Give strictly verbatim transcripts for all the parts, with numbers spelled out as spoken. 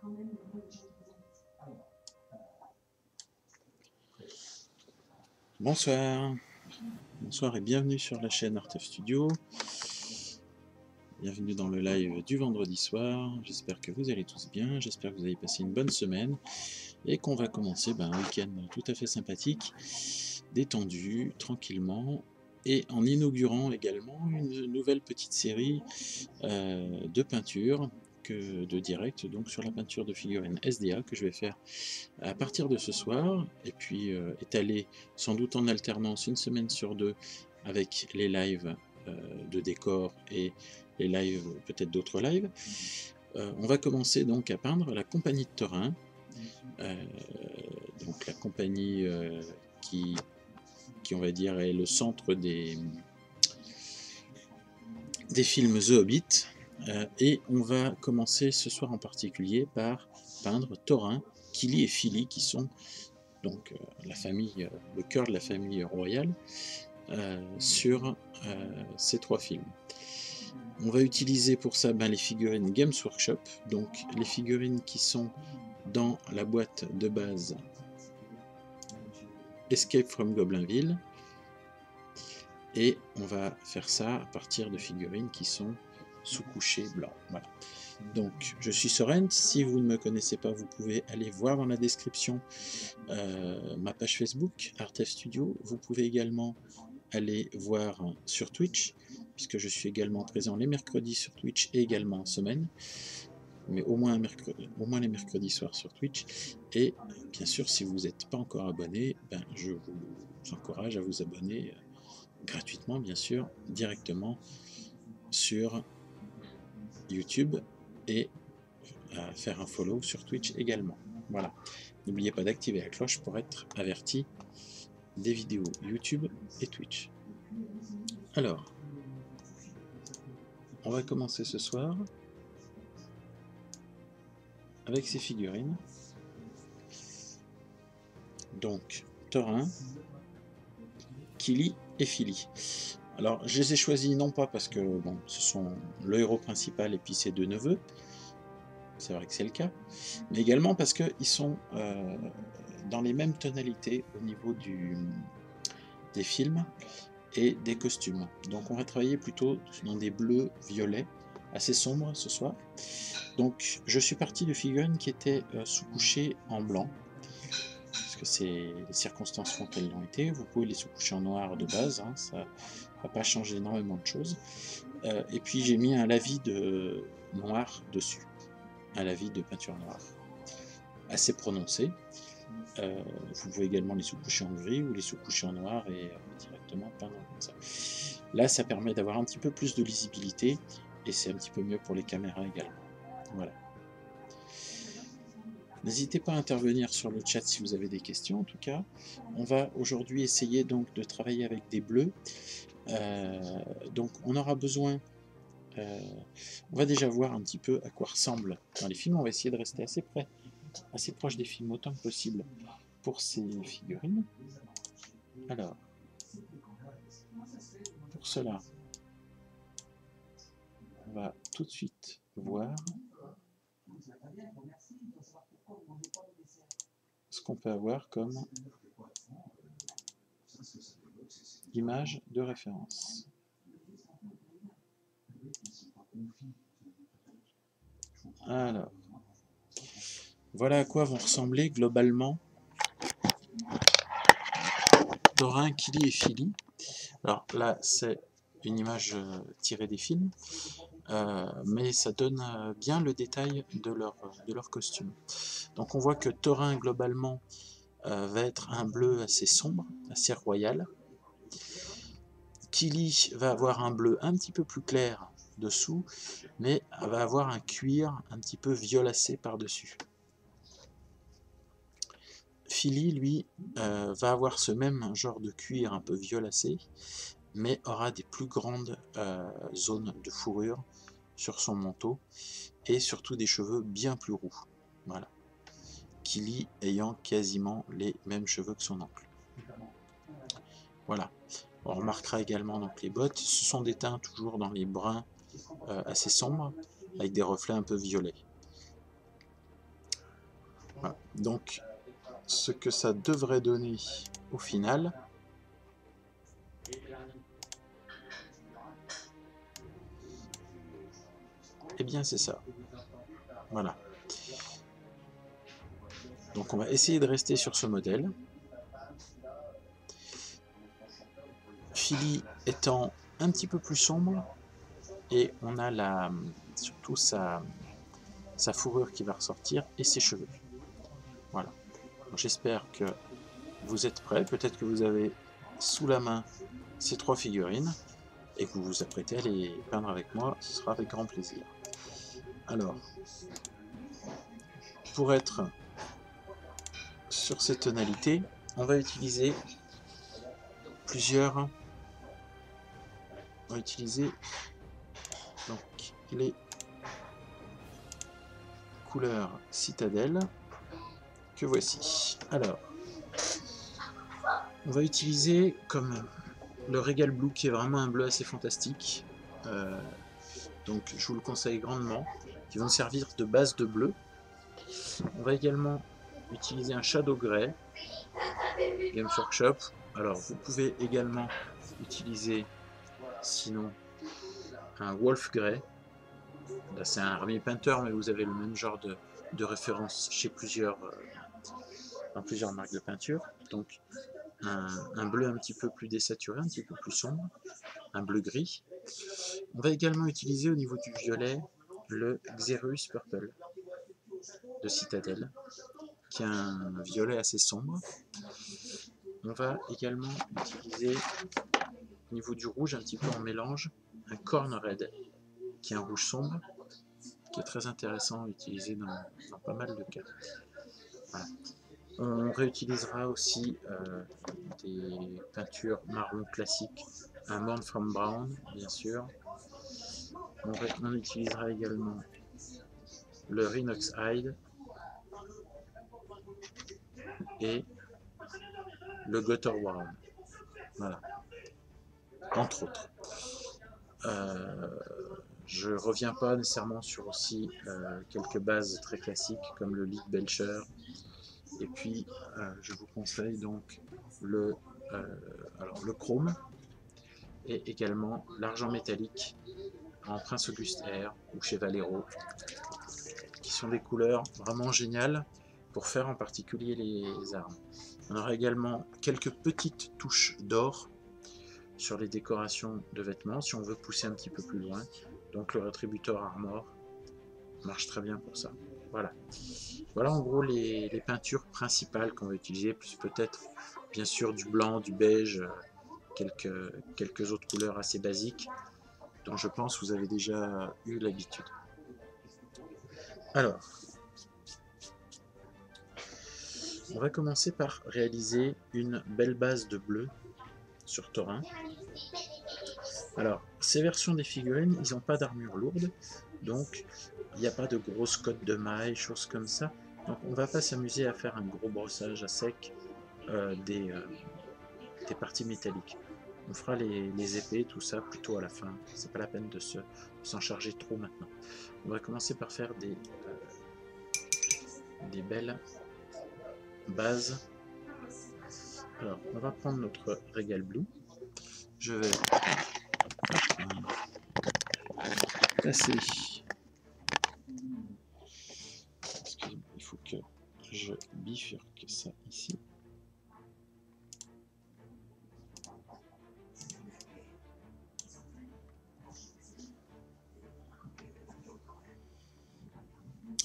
Quand même les bonnes gens présentes. Bonsoir. Bonsoir et bienvenue sur la chaîne Artev Studio. Bienvenue dans le live du vendredi soir, j'espère que vous allez tous bien, j'espère que vous avez passé une bonne semaine et qu'on va commencer ben, un week-end tout à fait sympathique, détendu, tranquillement et en inaugurant également une nouvelle petite série euh, de peinture, que, de direct donc sur la peinture de figurines S D A que je vais faire à partir de ce soir et puis euh, étaler sans doute en alternance une semaine sur deux avec les lives euh, de décor et les lives, peut-être d'autres lives. Euh, on va commencer donc à peindre la compagnie de Thorin, euh, donc la compagnie euh, qui, qui, on va dire, est le centre des, des films The Hobbit, euh, et on va commencer ce soir en particulier par peindre Thorin, Kíli et Fíli, qui sont donc euh, la famille, euh, le cœur de la famille royale, euh, sur euh, ces trois films. On va utiliser pour ça ben, les figurines Games Workshop, donc les figurines qui sont dans la boîte de base Escape from Goblinville. Et on va faire ça à partir de figurines qui sont sous couché blanc. Voilà. Donc je suis Sorent, si vous ne me connaissez pas, vous pouvez aller voir dans la description euh, ma page Facebook, Artev Studio. Vous pouvez également aller voir sur Twitch, puisque je suis également présent les mercredis sur Twitch et également en semaine, mais au moins, un mercredi, au moins les mercredis soirs sur Twitch. Et bien sûr, si vous n'êtes pas encore abonné, ben, je vous encourage à vous abonner euh, gratuitement, bien sûr, directement sur YouTube et à faire un follow sur Twitch également. Voilà. N'oubliez pas d'activer la cloche pour être averti des vidéos YouTube et Twitch. Alors, on va commencer ce soir avec ces figurines. Donc, Thorin, Kíli et Fíli. Alors, je les ai choisis non pas parce que bon, ce sont le héros principal et puis ses deux neveux, c'est vrai que c'est le cas, mais également parce qu'ils sont euh, dans les mêmes tonalités au niveau du, des films et des costumes. Donc on va travailler plutôt dans des bleus violets assez sombres ce soir. Donc je suis parti de figurines qui étaient euh, sous-couchées en blanc, parce que c'est les circonstances font qu'elles l'ont été. Vous pouvez les sous-coucher en noir de base, hein, ça n'a pas changé énormément de choses. Euh, et puis j'ai mis un lavis de noir dessus, un lavis de peinture noire assez prononcé. Euh, vous pouvez également les sous-coucher en gris ou les sous-coucher en noir et euh, directement peindre comme ça. Là, ça permet d'avoir un petit peu plus de lisibilité et c'est un petit peu mieux pour les caméras également. Voilà. N'hésitez pas à intervenir sur le chat si vous avez des questions. En tout cas, on va aujourd'hui essayer donc de travailler avec des bleus. Euh, donc, on aura besoin. Euh, on va déjà voir un petit peu à quoi ressemblent dans les films. On va essayer de rester assez près. assez proche des films autant que possible pour ces figurines. Alors, pour cela, on va tout de suite voir ce qu'on peut avoir comme image de référence. Alors, voilà à quoi vont ressembler globalement Thorin, Kíli et Fíli. Alors là, c'est une image tirée des films, euh, mais ça donne bien le détail de leur, de leur costume. Donc on voit que Thorin, globalement, euh, va être un bleu assez sombre, assez royal. Kíli va avoir un bleu un petit peu plus clair dessous, mais va avoir un cuir un petit peu violacé par-dessus. Fíli, lui, euh, va avoir ce même genre de cuir un peu violacé, mais aura des plus grandes euh, zones de fourrure sur son manteau, et surtout des cheveux bien plus roux. Voilà. Kíli ayant quasiment les mêmes cheveux que son oncle. Voilà. On remarquera également donc, les bottes. Ce sont des teints toujours dans les bruns euh, assez sombres, avec des reflets un peu violets. Voilà. Donc, ce que ça devrait donner au final. Eh bien, c'est ça. Voilà. Donc, on va essayer de rester sur ce modèle. Fíli étant un petit peu plus sombre, et on a la, surtout sa, sa fourrure qui va ressortir et ses cheveux. Voilà. J'espère que vous êtes prêts. Peut-être que vous avez sous la main ces trois figurines et que vous vous apprêtez à les peindre avec moi. Ce sera avec grand plaisir. Alors, pour être sur ces tonalités, on va utiliser plusieurs... On va utiliser donc les couleurs Citadel que voici. Alors, on va utiliser comme le Regal Blue qui est vraiment un bleu assez fantastique. Euh, donc, je vous le conseille grandement. Qui vont servir de base de bleu. On va également utiliser un Shadow Grey Games Workshop. Alors, vous pouvez également utiliser sinon un Wolf Grey. Là, c'est un Army Painter, mais vous avez le même genre de, de référence chez plusieurs, euh, dans plusieurs marques de peinture. Donc, un, un bleu un petit peu plus désaturé, un petit peu plus sombre, un bleu gris. On va également utiliser au niveau du violet le Xereus Purple de Citadel, qui est un violet assez sombre. On va également utiliser au niveau du rouge, un petit peu en mélange, un Corn Red, qui est un rouge sombre, qui est très intéressant à utiliser dans, dans pas mal de cas. Voilà. On réutilisera aussi euh, des peintures marron classiques, un Mournfang Brown, bien sûr. On, ré, on utilisera également le Rhinox Hide et le Gutter Wild. Voilà. Entre autres. Euh, je ne reviens pas nécessairement sur aussi euh, quelques bases très classiques comme le Leadbelcher. Et puis euh, je vous conseille donc le, euh, alors le chrome et également l'argent métallique en Prince August R ou chez Valero, qui sont des couleurs vraiment géniales pour faire en particulier les armes. On aura également quelques petites touches d'or sur les décorations de vêtements, si on veut pousser un petit peu plus loin. Donc le Retributor Armor marche très bien pour ça. Voilà, voilà en gros les, les peintures principales qu'on va utiliser, plus peut-être bien sûr du blanc, du beige, quelques, quelques autres couleurs assez basiques, dont je pense vous avez déjà eu l'habitude. Alors, on va commencer par réaliser une belle base de bleu sur Thorin. Alors, ces versions des figurines, ils n'ont pas d'armure lourde, donc il n'y a pas de grosses cotes de mailles, choses comme ça. Donc on ne va pas s'amuser à faire un gros brossage à sec euh, des, euh, des parties métalliques. On fera les, les épées, tout ça, plutôt à la fin. C'est pas la peine de se, de s'en charger trop maintenant. On va commencer par faire des, euh, des belles bases. Alors, on va prendre notre Regal Blue. Je vais placer. Excusez-moi, il faut que je bifurque ça ici.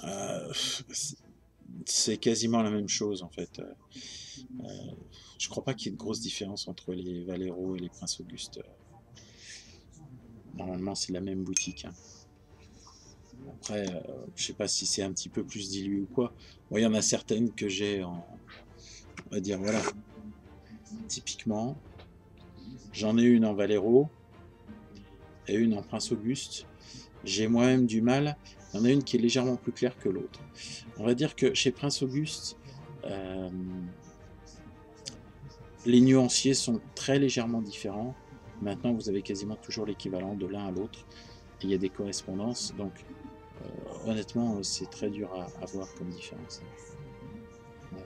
Euh, C'est quasiment la même chose en fait. Euh, je crois pas qu'il y ait de grosse différence entre les Valero et les Prince Auguste. Normalement, c'est la même boutique. Hein. Après, euh, je sais pas si c'est un petit peu plus dilué ou quoi. Bon, il y en a certaines que j'ai en... On va dire, voilà. Typiquement, j'en ai une en Valero et une en Prince Auguste. J'ai moi-même du mal. Il y en a une qui est légèrement plus claire que l'autre. On va dire que chez Prince Auguste, euh, les nuanciers sont très légèrement différents. Maintenant, vous avez quasiment toujours l'équivalent de l'un à l'autre. Il y a des correspondances, donc euh, honnêtement, c'est très dur à, à voir comme différence. Ouais.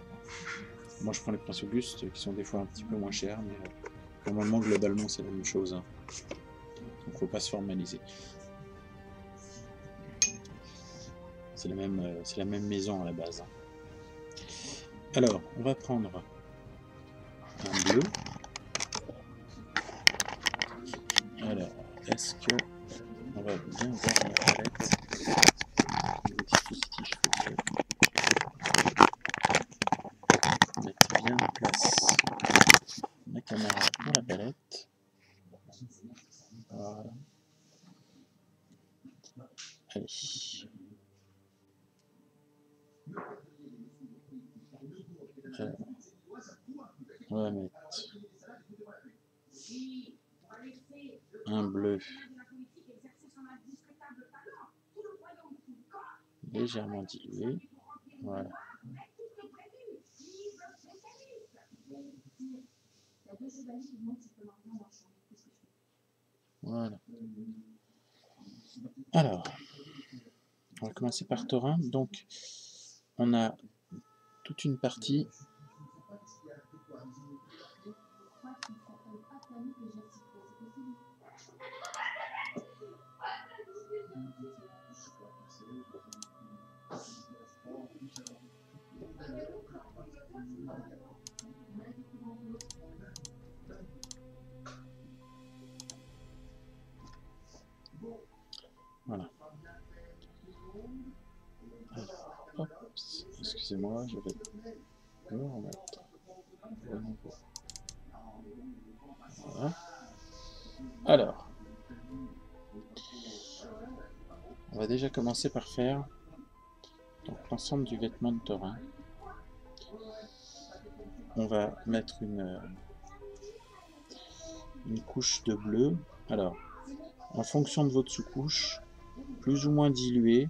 Moi, je prends les Prince Auguste, qui sont des fois un petit peu moins chers, mais euh, pour le moment, globalement, c'est la même chose. Hein. Donc, il ne faut pas se formaliser. C'est la même, c'est la même maison à la base. Alors, on va prendre un bleu. Alors, est-ce que on va bien voir la palette? Mettre bien en place la caméra pour la palette. Voilà. Allez. Alors, on va mettre un bleu légèrement dilué, voilà. Voilà. Alors, on va commencer par Thorin. Donc, on a toute une partie. Voilà. Alors, excusez-moi, je vais le remettre. Voilà. Alors, on va déjà commencer par faire l'ensemble du vêtement de Thorin. On va mettre une, une couche de bleu. Alors, en fonction de votre sous-couche, plus ou moins diluée.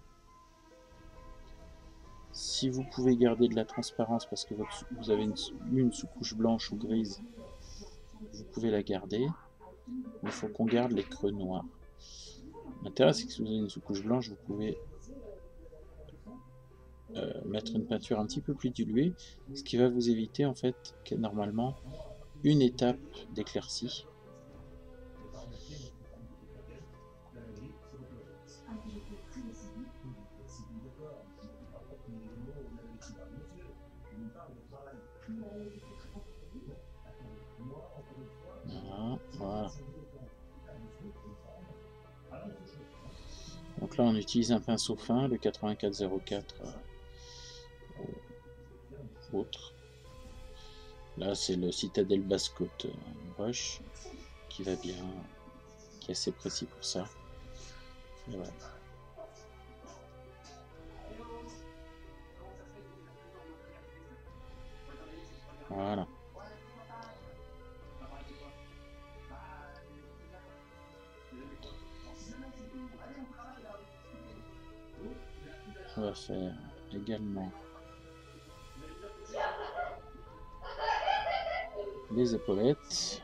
Si vous pouvez garder de la transparence parce que votre, vous avez une, une sous-couche blanche ou grise, vous pouvez la garder. Il faut qu'on garde les creux noirs. L'intérêt, c'est que si vous avez une sous-couche blanche, vous pouvez euh, mettre une peinture un petit peu plus diluée, ce qui va vous éviter en fait normalement une étape d'éclaircie. Voilà. Donc là on utilise un pinceau fin, le quatre-vingt-quatre zéro quatre euh, autre. Là c'est le Citadel Basse-Côte euh, Brush qui va bien, qui est assez précis pour ça. Et voilà. Voilà. On va faire également les épaulettes.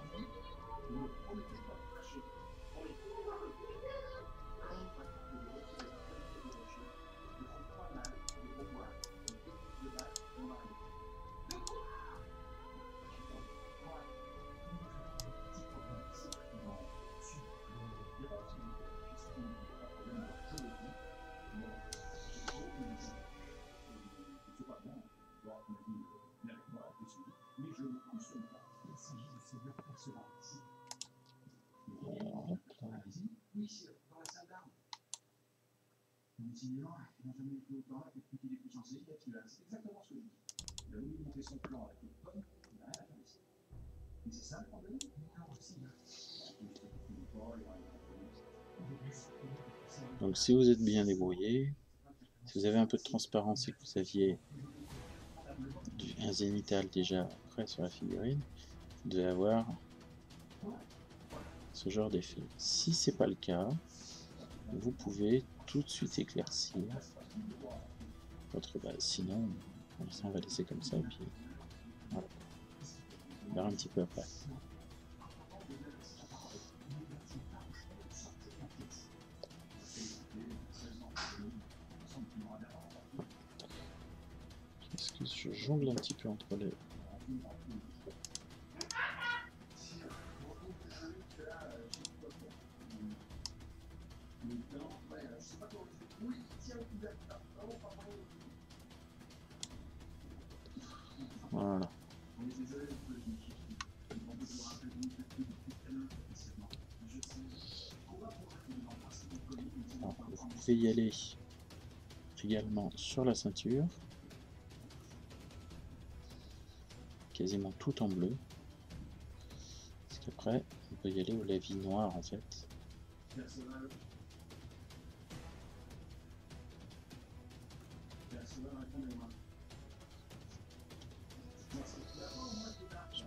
Donc si vous êtes bien débrouillé, si vous avez un peu de transparence et que vous aviez un zénithal déjà prêt sur la figurine, vous devez avoir ce genre d'effet. Si c'est pas le cas, vous pouvez tout de suite éclaircir votre base. Sinon, pour l'instant, on va laisser comme ça et puis voilà. On verra un petit peu après. Qu'est-ce que je jongle un petit peu entre les. Voilà. Alors, vous pouvez y aller également sur la ceinture. Quasiment tout en bleu. Parce qu'après, on peut y aller au lavis noir en fait.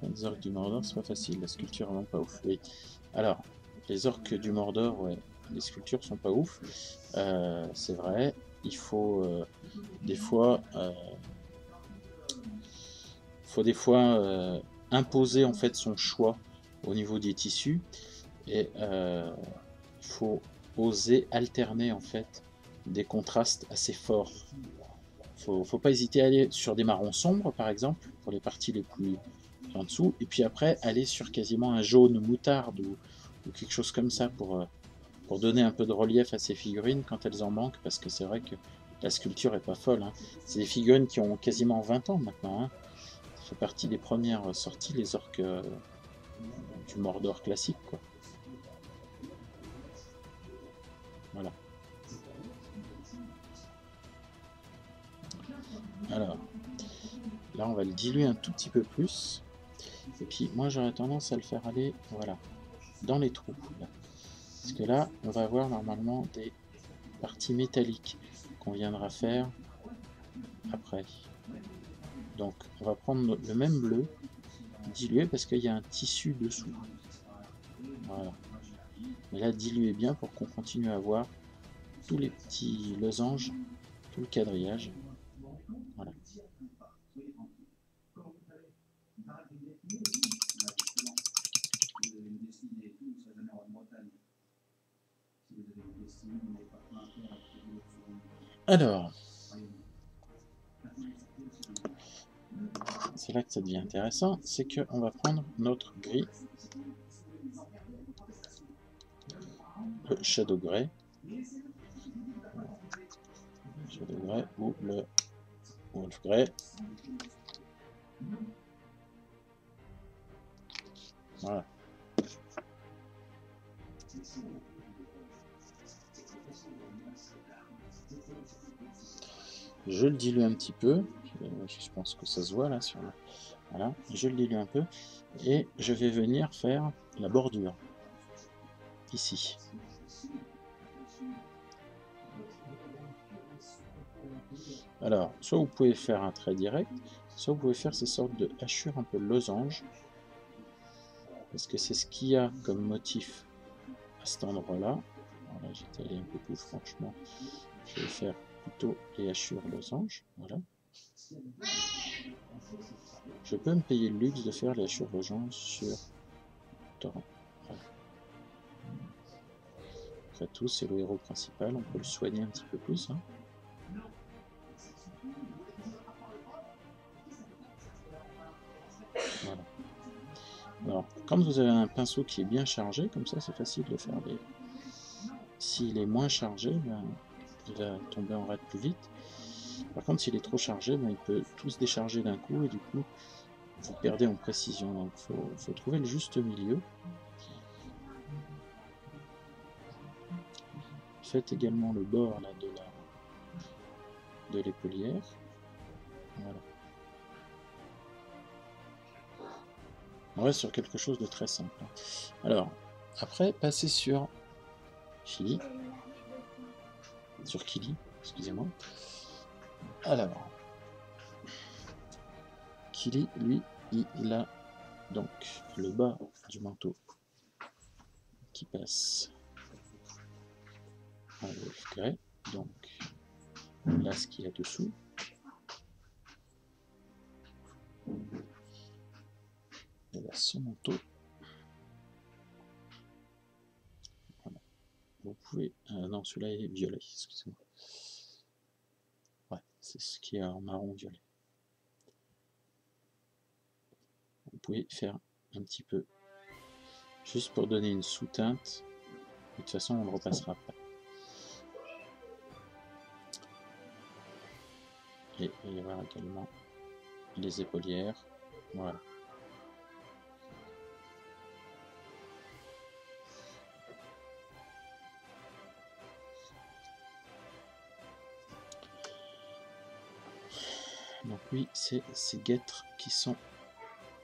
Les orques du Mordor, c'est pas facile, la sculpture est vraiment pas ouf. Oui. Alors, les orques du Mordor, ouais, les sculptures sont pas ouf, euh, c'est vrai. Il faut euh, des fois, euh, faut des fois euh, imposer en fait son choix au niveau des tissus, et euh, il faut oser alterner en fait des contrastes assez forts. Faut, faut pas hésiter à aller sur des marrons sombres par exemple pour les parties les plus en dessous, et puis après aller sur quasiment un jaune moutarde ou, ou quelque chose comme ça pour euh, pour donner un peu de relief à ces figurines quand elles en manquent, parce que c'est vrai que la sculpture est pas folle, hein. C'est des figurines qui ont quasiment vingt ans maintenant, hein. Ça fait partie des premières sorties, les orques euh, du Mordor classique, quoi. Voilà. Alors, là on va le diluer un tout petit peu plus, et puis moi j'aurais tendance à le faire aller, voilà, dans les trous, là. Parce que là, on va avoir normalement des parties métalliques qu'on viendra faire après. Donc, on va prendre le même bleu, dilué, parce qu'il y a un tissu dessous. Voilà. Mais là, diluez bien pour qu'on continue à voir tous les petits losanges, tout le quadrillage. Voilà. Alors, c'est là que ça devient intéressant, c'est qu'on va prendre notre gris, le Shadow Grey, Shadow Grey ou le Wolf Grey. Voilà. Je le dilue un petit peu, je pense que ça se voit là sur le... Voilà, je le dilue un peu, et je vais venir faire la bordure, ici. Alors, soit vous pouvez faire un trait direct, soit vous pouvez faire ces sortes de hachures un peu losanges, parce que c'est ce qu'il y a comme motif à cet endroit-là. Alors là, j'étais allé un peu plus franchement, je vais faire... plutôt les hachures losanges, voilà. Je peux me payer le luxe de faire les hachures losanges sur Torrent. Voilà. Après tout, c'est le héros principal, on peut le soigner un petit peu plus, hein. Voilà. Alors, quand vous avez un pinceau qui est bien chargé, comme ça, c'est facile de faire les... S'il est moins chargé, ben... il va tomber en rade plus vite. Par contre, s'il est trop chargé, ben, il peut tout se décharger d'un coup et du coup, vous perdez en précision. Donc, il faut, faut trouver le juste milieu. Faites également le bord là, de la de l'épaulière. Voilà. On reste sur quelque chose de très simple. Alors, après, passez sur Fili. sur Kíli, excusez-moi. Alors, Kíli, lui, il a donc le bas du manteau qui passe en Wolf Grey, donc là ce qu'il y a dessous. Il a son manteau. Vous pouvez... Euh, non, celui-là est violet, excusez-moi. Ouais, c'est ce qui est en marron-violet. Vous pouvez faire un petit peu, juste pour donner une sous-teinte. De toute façon, on ne repassera pas. Et il va y avoir également les épaulières. Voilà. Donc oui, c'est ces guêtres qui sont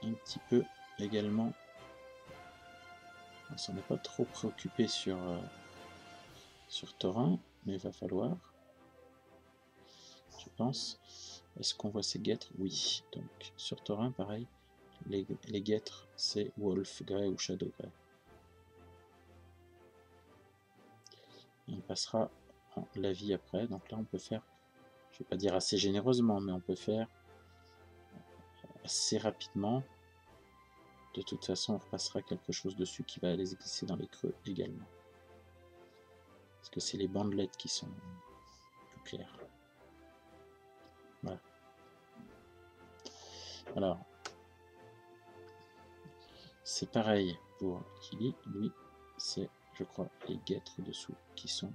un petit peu également... On s'en est pas trop préoccupé sur, euh, sur Thorin, mais il va falloir, je pense. Est-ce qu'on voit ces guêtres? Oui. Donc sur Thorin, pareil, les, les guêtres, c'est Wolf Grey ou Shadow Grey. Il passera en la vie après, donc là on peut faire... Je ne vais pas dire assez généreusement, mais on peut faire assez rapidement. De toute façon, on repassera quelque chose dessus qui va les glisser dans les creux également. Parce que c'est les bandelettes qui sont plus claires. Voilà. Alors, c'est pareil pour Kíli. Lui, c'est, je crois, les guêtres dessous qui sont...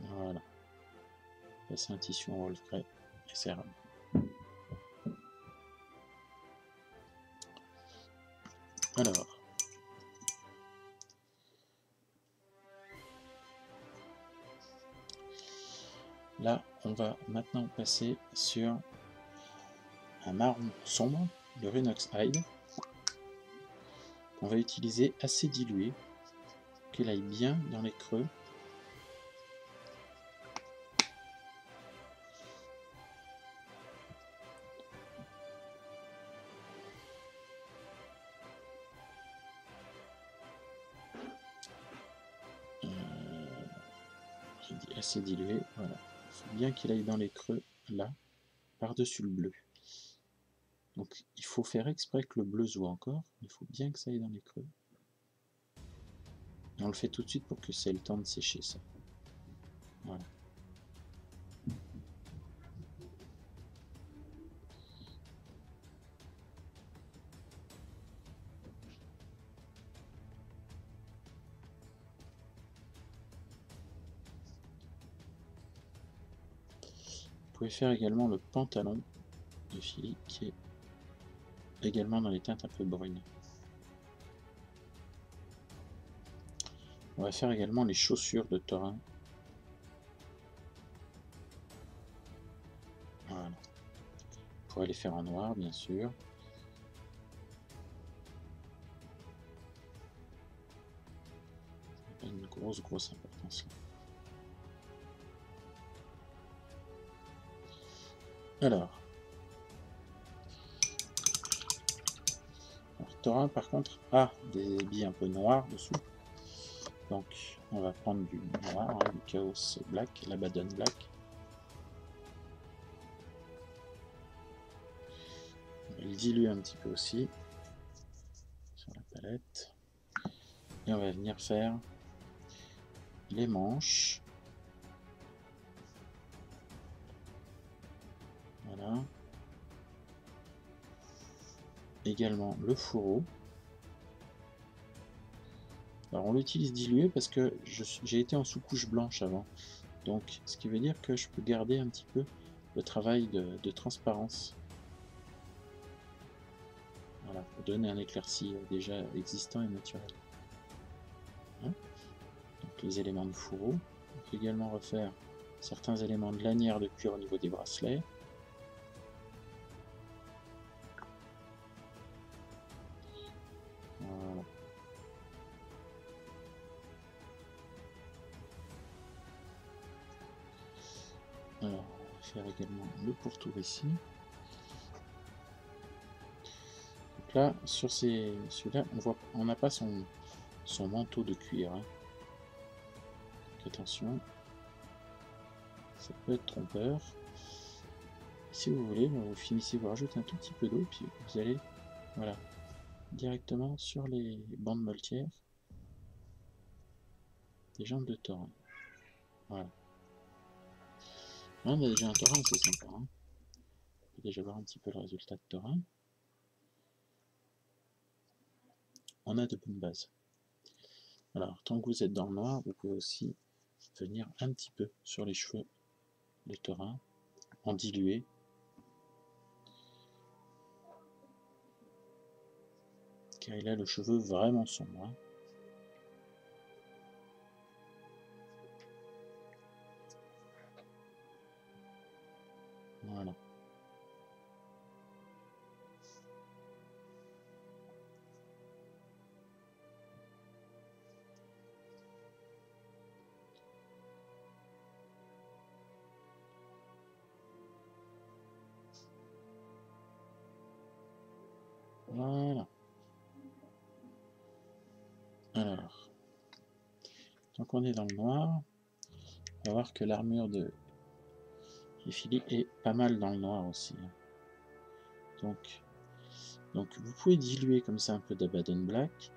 Voilà. Passer un tissu en Wolf Grey et c'est rare. Alors. Là, on va maintenant passer sur un marron sombre, le Rhinox Hide, qu'on va utiliser assez dilué, qu'il aille bien dans les creux. C'est dilué, voilà. Il faut bien qu'il aille dans les creux, là, par-dessus le bleu. Donc, il faut faire exprès que le bleu se voit encore, il faut bien que ça aille dans les creux. Et on le fait tout de suite pour que ça ait le temps de sécher, ça. Voilà. Vous pouvez faire également le pantalon de Fíli qui est également dans les teintes un peu brunes. On va faire également les chaussures de Thorin. Voilà. Vous pourrez les faire en noir bien sûr. Ça n'a pas une grosse grosse importance là. Alors. Alors, Thorin, par contre, a des billes un peu noires dessous. Donc, on va prendre du noir, hein, du Chaos Black, l'Abaddon Black. On va le diluer un petit peu aussi sur la palette. Et on va venir faire les manches. Voilà. Également le fourreau. Alors on l'utilise dilué parce que j'ai été en sous-couche blanche avant. Donc ce qui veut dire que je peux garder un petit peu le travail de, de transparence. Voilà, pour donner un éclairci déjà existant et naturel. Hein? Donc les éléments de fourreau. On peut également refaire certains éléments de lanière de cuir au niveau des bracelets. Également le pourtour ici. Donc là, sur ces, celui-là, on voit, on n'a pas son, son manteau de cuir. Hein. Donc attention, ça peut être trompeur. Si vous voulez, vous finissez, vous rajoutez un tout petit peu d'eau, puis vous allez, voilà, directement sur les bandes moltières des jambes de Thorin. Voilà. Là, on a déjà un Thorin, c'est sympa. Hein. On peut déjà voir un petit peu le résultat de Thorin. On a de bonnes bases. Alors, tant que vous êtes dans le noir, vous pouvez aussi venir un petit peu sur les cheveux de Thorin, en diluer. Car il a le cheveu vraiment sombre. Hein. Voilà. Voilà. Alors, tant qu'on est dans le noir, on va voir que l'armure de Fíli est pas mal dans le noir aussi. Donc, donc vous pouvez diluer comme ça un peu d'Abaddon Black.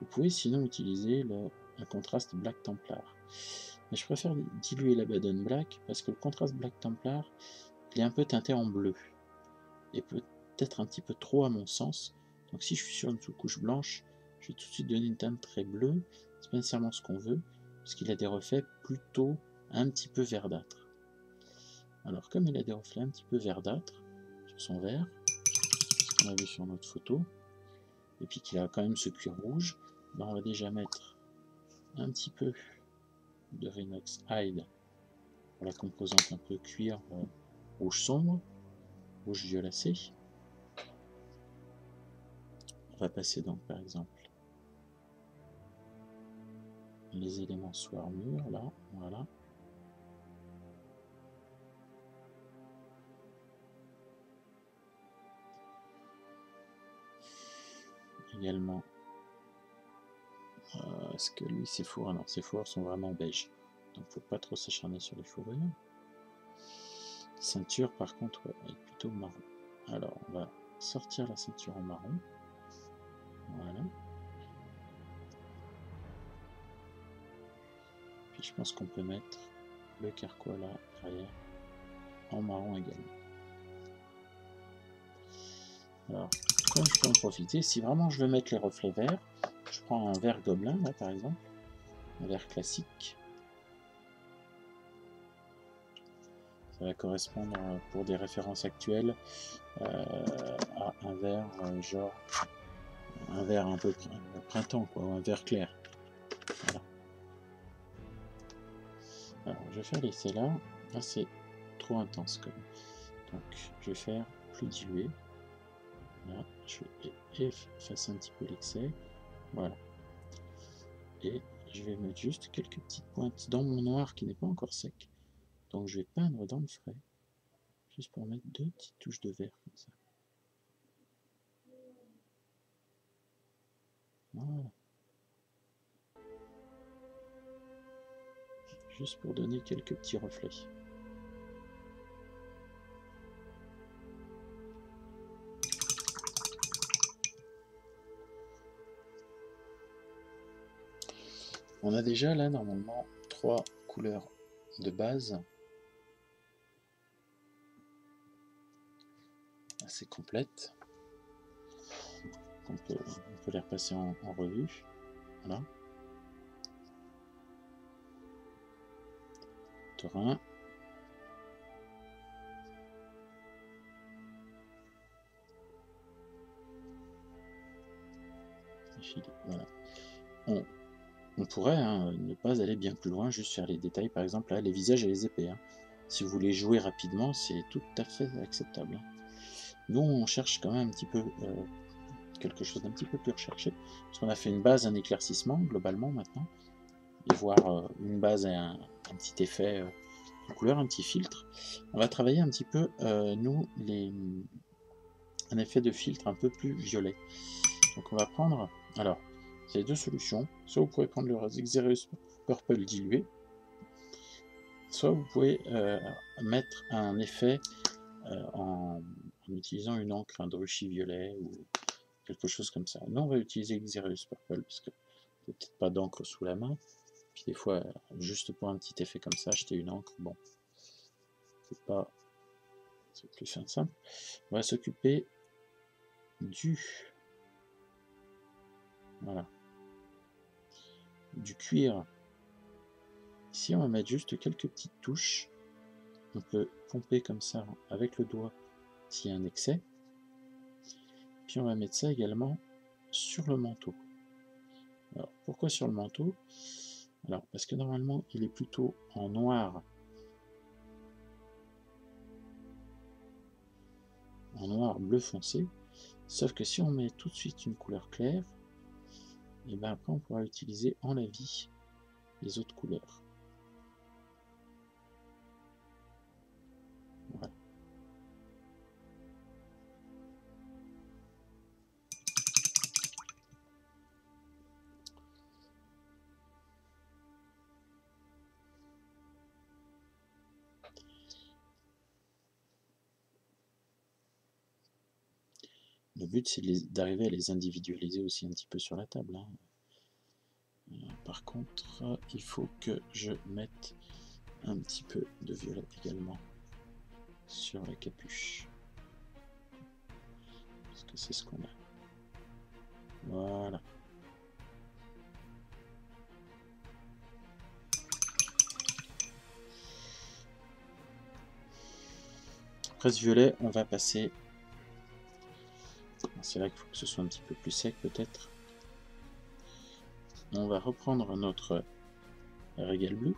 Vous pouvez sinon utiliser le, un contraste Black Templar. Mais je préfère diluer l'Abaddon Black parce que le contraste Black Templar, il est un peu teinté en bleu. Et peut-être un petit peu trop à mon sens. Donc si je suis sur une sous-couche blanche, je vais tout de suite donner une teinte très bleue. C'est pas nécessairement ce qu'on veut, parce qu'il a des reflets plutôt un petit peu verdâtres. Alors, comme il a des reflets un petit peu verdâtres sur son vert, ce qu'on a vu sur notre photo, et puis qu'il a quand même ce cuir rouge, ben on va déjà mettre un petit peu de Rhinox Hide pour la composante un peu cuir euh, rouge sombre, rouge violacé. On va passer donc par exemple les éléments sous armure, là, voilà. Également, euh, est-ce que lui ses fourrures, non, ses fourrures sont vraiment beige, donc faut pas trop s'acharner sur les fourrures. Ceinture par contre, ouais, elle est plutôt marron. Alors on va sortir la ceinture en marron, voilà. Puis je pense qu'on peut mettre le carquois là derrière en marron également. Alors, comme je peux en profiter, si vraiment je veux mettre les reflets verts, je prends un vert gobelin, là par exemple, un vert classique. Ça va correspondre, pour des références actuelles, euh, à un vert euh, genre, un vert un peu euh, printemps, quoi, ou un vert clair. Voilà. Alors, je vais faire laisser là. Là, c'est trop intense quand même. Donc, je vais faire plus dilué. Là, je vais effacer un petit peu l'excès, voilà, et je vais mettre juste quelques petites pointes dans mon noir qui n'est pas encore sec, donc je vais peindre dans le frais, juste pour mettre deux petites touches de vert comme ça, voilà, juste pour donner quelques petits reflets. On a déjà là normalement trois couleurs de base assez complètes. On peut, on peut les repasser en, en revue. Voilà. Thorin. Voilà. On On pourrait hein, ne pas aller bien plus loin, juste faire les détails, par exemple là, les visages et les épées. Hein. Si vous voulez jouer rapidement, c'est tout à fait acceptable. Hein. Nous, on cherche quand même un petit peu euh, quelque chose d'un petit peu plus recherché, parce qu'on a fait une base, un éclaircissement, globalement, maintenant, et voir euh, une base et un, un petit effet euh, de couleur, un petit filtre. On va travailler un petit peu, euh, nous, les, un effet de filtre un peu plus violet. Donc on va prendre... alors. Il y a deux solutions, soit vous pouvez prendre le Xereus Purple dilué, soit vous pouvez euh, mettre un effet euh, en, en utilisant une encre, un druchi violet ou quelque chose comme ça. Nous on va utiliser Xereus Purple parce que il n'y a peut-être pas d'encre sous la main, puis des fois juste pour un petit effet comme ça, acheter une encre, bon, c'est pas c'est plus simple. On va s'occuper du... voilà. du cuir. Ici, on va mettre juste quelques petites touches. On peut pomper comme ça avec le doigt s'il y a un excès. Puis on va mettre ça également sur le manteau. Alors, pourquoi sur le manteau? Alors, parce que normalement, il est plutôt en noir. En noir bleu foncé. Sauf que si on met tout de suite une couleur claire, et bien après on pourra utiliser en lavis les autres couleurs. Voilà. Le but, c'est d'arriver à les individualiser aussi un petit peu sur la table. Hein. Par contre, il faut que je mette un petit peu de violet également sur la capuche. Parce que c'est ce qu'on a. Voilà. Après ce violet, on va passer... C'est là qu'il faut que ce soit un petit peu plus sec peut-être. On va reprendre notre Regal Blue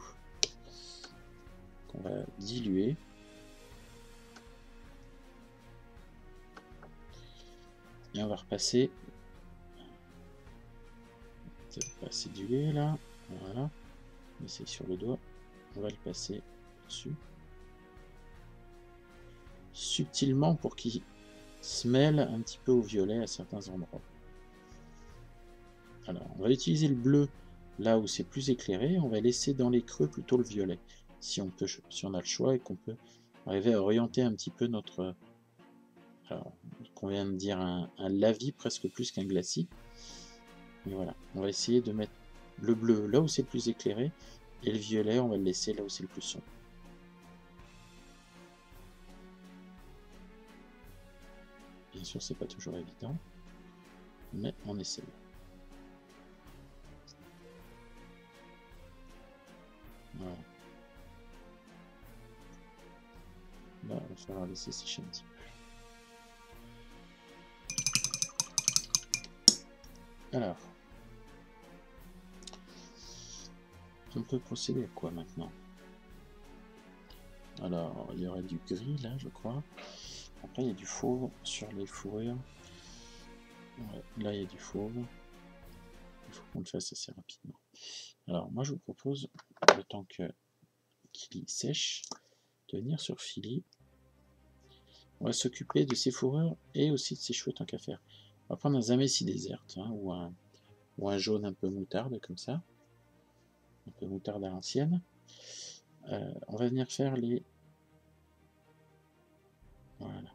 qu'on va diluer. Et on va repasser. C'est pas assez dilué là. Voilà. On essaye sur le doigt. On va le passer dessus. Subtilement pour qu'il se mêle un petit peu au violet à certains endroits. Alors, on va utiliser le bleu là où c'est plus éclairé, on va laisser dans les creux plutôt le violet, si on peut, si on a le choix et qu'on peut arriver à orienter un petit peu notre... Alors, qu'on vient de dire un, un lavis presque plus qu'un glacis. Mais voilà, on va essayer de mettre le bleu là où c'est plus éclairé, et le violet, on va le laisser là où c'est le plus sombre. Bien sûr, c'est pas toujours évident, mais on essaie. Voilà. Là, il va falloir laisser sécher un petit peu. Alors, on peut procéder à quoi maintenant? Alors, il y aurait du gris là, je crois. Après, il y a du fauve sur les fourrures. Ouais, là, il y a du fauve. Il faut qu'on le fasse assez rapidement. Alors, moi, je vous propose, le temps que Kíli sèche, de venir sur Fíli. On va s'occuper de ses fourrures et aussi de ses cheveux, tant qu'à faire. On va prendre un Zamesi Desert, hein, ou, un, ou un jaune un peu moutarde, comme ça. Un peu moutarde à l'ancienne. Euh, on va venir faire les... Voilà.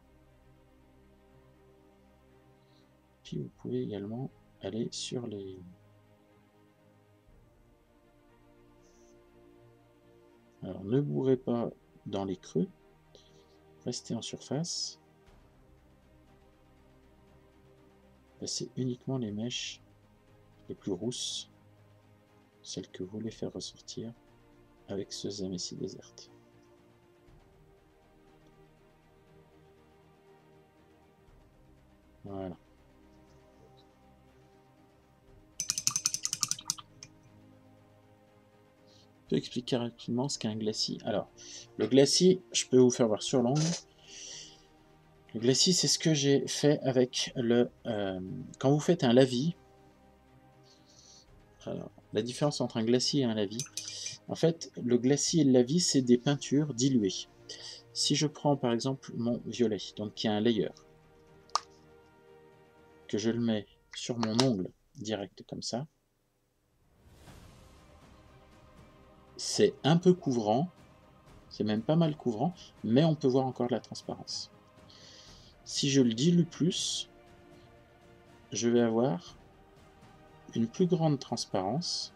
Puis vous pouvez également aller sur les... Alors ne bourrez pas dans les creux, restez en surface. Passez uniquement les mèches les plus rousses, celles que vous voulez faire ressortir avec ce Zamesi Desert. Voilà. Je peux expliquer rapidement ce qu'est un glacis. Alors, le glacis, je peux vous faire voir sur l'angle. Le glacis, c'est ce que j'ai fait avec le... Euh, quand vous faites un lavis, alors, la différence entre un glacis et un lavis, en fait, le glacis et le lavis, c'est des peintures diluées. Si je prends, par exemple, mon violet, donc qui a un layer, que je le mets sur mon ongle direct comme ça, c'est un peu couvrant, c'est même pas mal couvrant, mais on peut voir encore de la transparence. Si je le dilue plus, je vais avoir une plus grande transparence,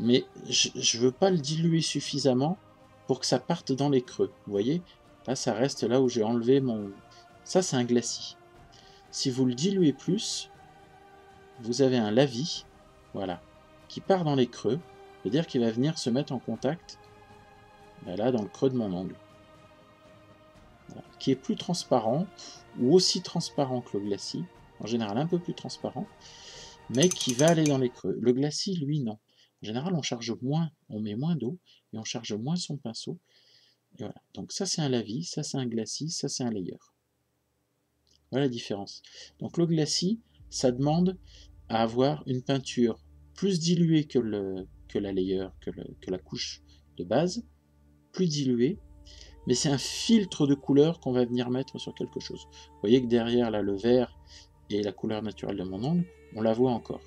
mais je, je veux pas le diluer suffisamment pour que ça parte dans les creux, vous voyez. Là, ça reste là où j'ai enlevé mon... Ça, c'est un glacis. Si vous le diluez plus, vous avez un lavis, voilà, qui part dans les creux, c'est-à-dire qu'il va venir se mettre en contact, ben là, dans le creux de mon ongle. Voilà. Qui est plus transparent, ou aussi transparent que le glacis, en général un peu plus transparent, mais qui va aller dans les creux. Le glacis, lui, non. En général, on charge moins, on met moins d'eau, et on charge moins son pinceau. Et voilà. Donc ça, c'est un lavis, ça, c'est un glacis, ça, c'est un layer. Voilà la différence. Donc le glacis, ça demande à avoir une peinture plus diluée que, le, que la layer, que, le, que la couche de base, plus diluée, mais c'est un filtre de couleur qu'on va venir mettre sur quelque chose. Vous voyez que derrière, là, le vert et la couleur naturelle de mon ongle, on la voit encore.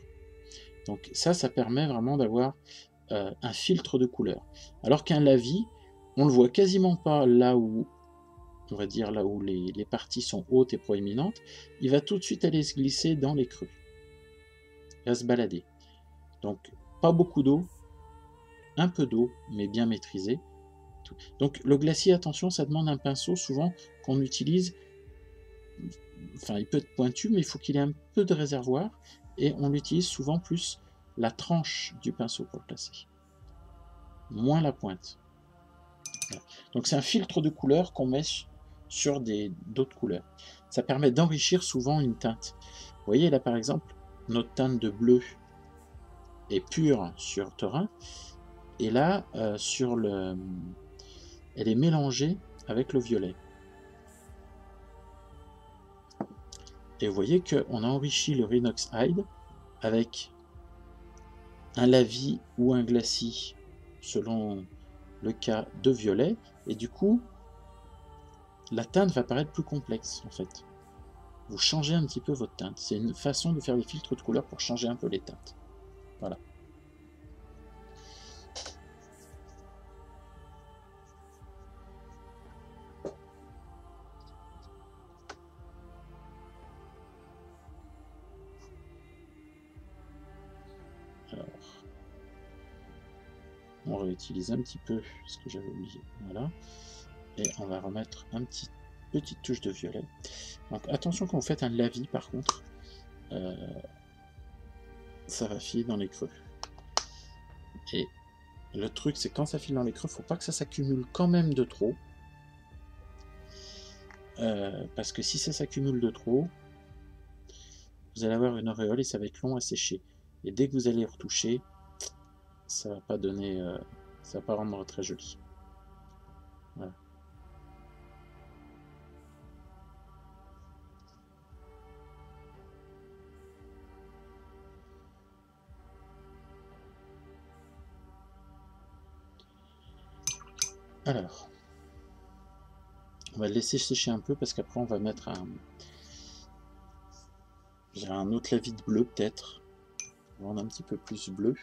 Donc ça, ça permet vraiment d'avoir euh, un filtre de couleur. Alors qu'un lavis, on le voit quasiment pas là où, on va dire là où les, les parties sont hautes et proéminentes, il va tout de suite aller se glisser dans les creux. Il va se balader. Donc pas beaucoup d'eau, un peu d'eau, mais bien maîtrisé. Donc le glacis, attention, ça demande un pinceau souvent qu'on utilise, enfin il peut être pointu, mais il faut qu'il ait un peu de réservoir, et on utilise souvent plus la tranche du pinceau pour le placer, moins la pointe. Voilà. Donc c'est un filtre de couleur qu'on met sur d'autres couleurs. Ça permet d'enrichir souvent une teinte. Vous voyez là par exemple, notre teinte de bleu est pure sur Thorin, et là euh, sur le, elle est mélangée avec le violet. Et vous voyez qu'on a enrichi le Rhinox Hide avec un lavis ou un glacis, selon le cas de violet, et du coup, la teinte va paraître plus complexe, en fait. Vous changez un petit peu votre teinte. C'est une façon de faire des filtres de couleurs pour changer un peu les teintes. Voilà. On réutilise un petit peu ce que j'avais oublié, voilà, et on va remettre un petit petite touche de violet. Donc attention quand vous faites un lavis, par contre, euh, ça va filer dans les creux. Et le truc, c'est quand ça file dans les creux, faut pas que ça s'accumule quand même de trop, euh, parce que si ça s'accumule de trop, vous allez avoir une auréole et ça va être long à sécher. Et dès que vous allez retoucher, ça va pas donner, euh, ça va pas rendre très joli. Voilà. Alors, on va le laisser sécher un peu parce qu'après on va mettre un, j'ai un autre lavis de bleu peut-être. On va en un petit peu plus bleu.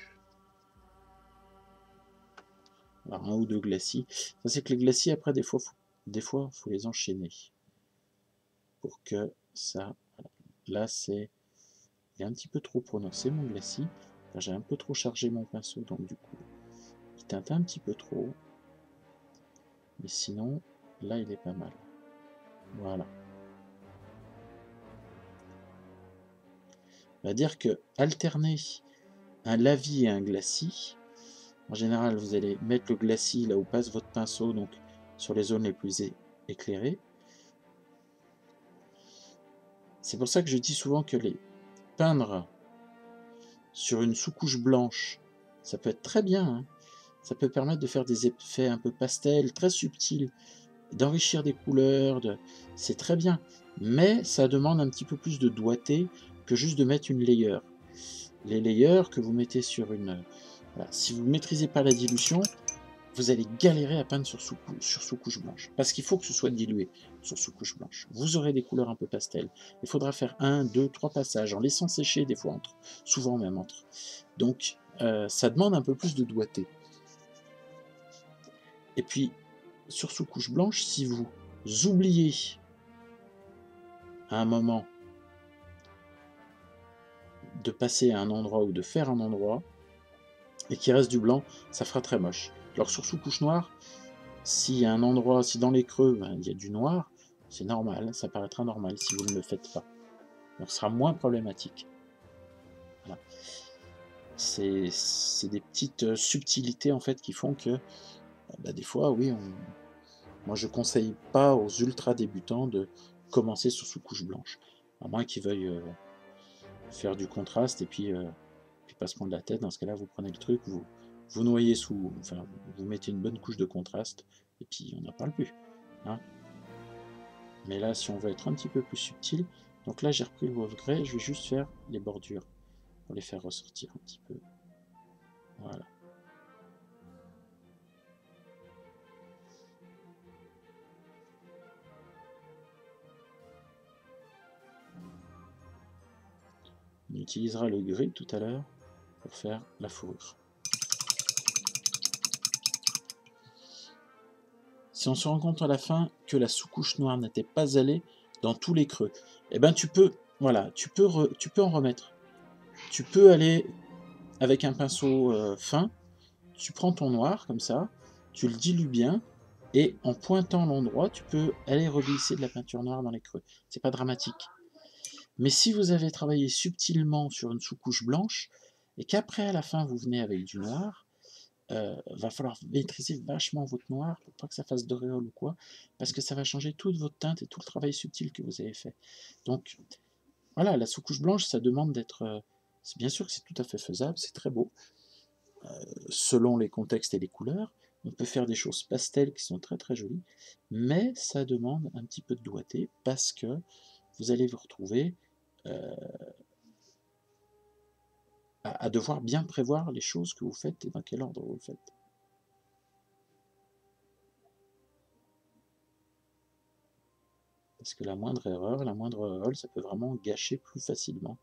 Alors, un ou deux glacis. Ça, c'est que les glacis, après, des fois, faut, des fois, faut les enchaîner. Pour que ça... Là, c'est... Il est un petit peu trop prononcé, mon glacis. Enfin, j'ai un peu trop chargé mon pinceau, donc du coup, il teinte un petit peu trop. Mais sinon, là, il est pas mal. Voilà. On va dire que alterner un lavis et un glacis... En général, vous allez mettre le glacis là où passe votre pinceau, donc sur les zones les plus éclairées. C'est pour ça que je dis souvent que les peindre sur une sous-couche blanche, ça peut être très bien. Hein. Ça peut permettre de faire des effets un peu pastel, très subtils, d'enrichir des couleurs. De... C'est très bien, mais ça demande un petit peu plus de doigté que juste de mettre une layer. Les layers que vous mettez sur une... Voilà. Si vous ne maîtrisez pas la dilution, vous allez galérer à peindre sur sous-couche blanche. Parce qu'il faut que ce soit dilué sur sous-couche blanche. Vous aurez des couleurs un peu pastel. Il faudra faire un, deux, trois passages en laissant sécher des fois entre. Souvent même entre. Donc euh, ça demande un peu plus de doigté. Et puis sur sous-couche blanche, si vous oubliez à un moment de passer à un endroit ou de faire un endroit, et qu'il reste du blanc, ça fera très moche. Alors sur sous-couche noire, s'il y a un endroit, si dans les creux, ben, il y a du noir, c'est normal, ça paraîtra normal si vous ne le faites pas. Donc ce sera moins problématique. Voilà. C'est des petites subtilités en fait qui font que bah, des fois, oui, on... moi je conseille pas aux ultra débutants de commencer sur sous-couche blanche, à moins qu'ils veuillent euh, faire du contraste et puis, euh, puis pas se prendre la tête. Dans ce cas-là, vous prenez le truc, vous, vous noyez sous, enfin, vous mettez une bonne couche de contraste et puis on n'en parle plus. Hein. Mais là, si on veut être un petit peu plus subtil, donc là j'ai repris le Wolf Grey, je vais juste faire les bordures pour les faire ressortir un petit peu. Voilà. On utilisera le gris tout à l'heure pour faire la fourrure. Si on se rend compte à la fin que la sous-couche noire n'était pas allée dans tous les creux, eh ben tu peux, voilà, tu peux, re, tu peux en remettre. Tu peux aller avec un pinceau euh, fin, tu prends ton noir comme ça, tu le dilues bien, et en pointant l'endroit, tu peux aller reglisser de la peinture noire dans les creux. C'est pas dramatique. Mais si vous avez travaillé subtilement sur une sous-couche blanche, et qu'après à la fin vous venez avec du noir, euh, va falloir maîtriser vachement votre noir, pour pas que ça fasse d'auréole ou quoi, parce que ça va changer toute votre teinte et tout le travail subtil que vous avez fait. Donc voilà, la sous-couche blanche, ça demande d'être... Euh, bien sûr que c'est tout à fait faisable, c'est très beau. Euh, selon les contextes et les couleurs, on peut faire des choses pastel qui sont très très jolies, mais ça demande un petit peu de doigté, parce que vous allez vous retrouver euh, à, à devoir bien prévoir les choses que vous faites et dans quel ordre vous le faites. Parce que la moindre erreur, la moindre erreur, ça peut vraiment gâcher plus facilement.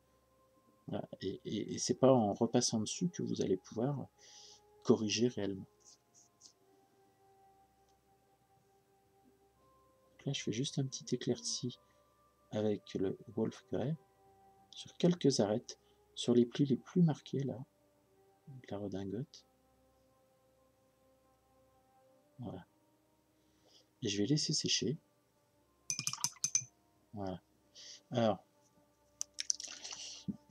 Voilà. Et, et, et c'est pas en repassant dessus que vous allez pouvoir corriger réellement. Donc là, je fais juste un petit éclairci avec le Wolf Grey, sur quelques arêtes, sur les plis les plus marqués, là, de la redingote. Voilà. Et je vais laisser sécher. Voilà. Alors,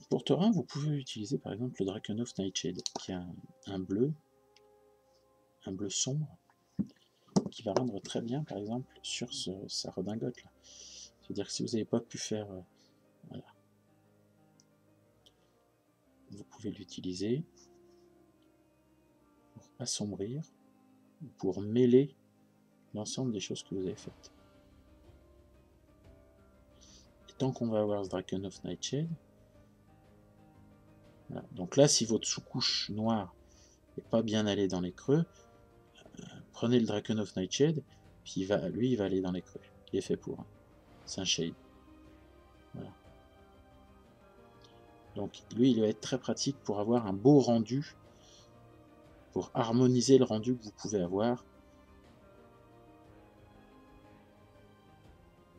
pour Thorin, vous pouvez utiliser par exemple le Drakenhof Nightshade, qui a un, un bleu, un bleu sombre, qui va rendre très bien, par exemple, sur ce, sa redingote, là. C'est-à-dire que si vous n'avez pas pu faire... Euh, voilà. Vous pouvez l'utiliser pour assombrir, pour mêler l'ensemble des choses que vous avez faites. Et tant qu'on va avoir ce Drakenhof Nightshade... Voilà. Donc là, si votre sous-couche noire n'est pas bien allée dans les creux, euh, prenez le Drakenhof Nightshade, puis il va, lui, il va aller dans les creux. Il est fait pour... Hein. C'est un shade. Voilà. Donc lui, il va être très pratique pour avoir un beau rendu, pour harmoniser le rendu que vous pouvez avoir.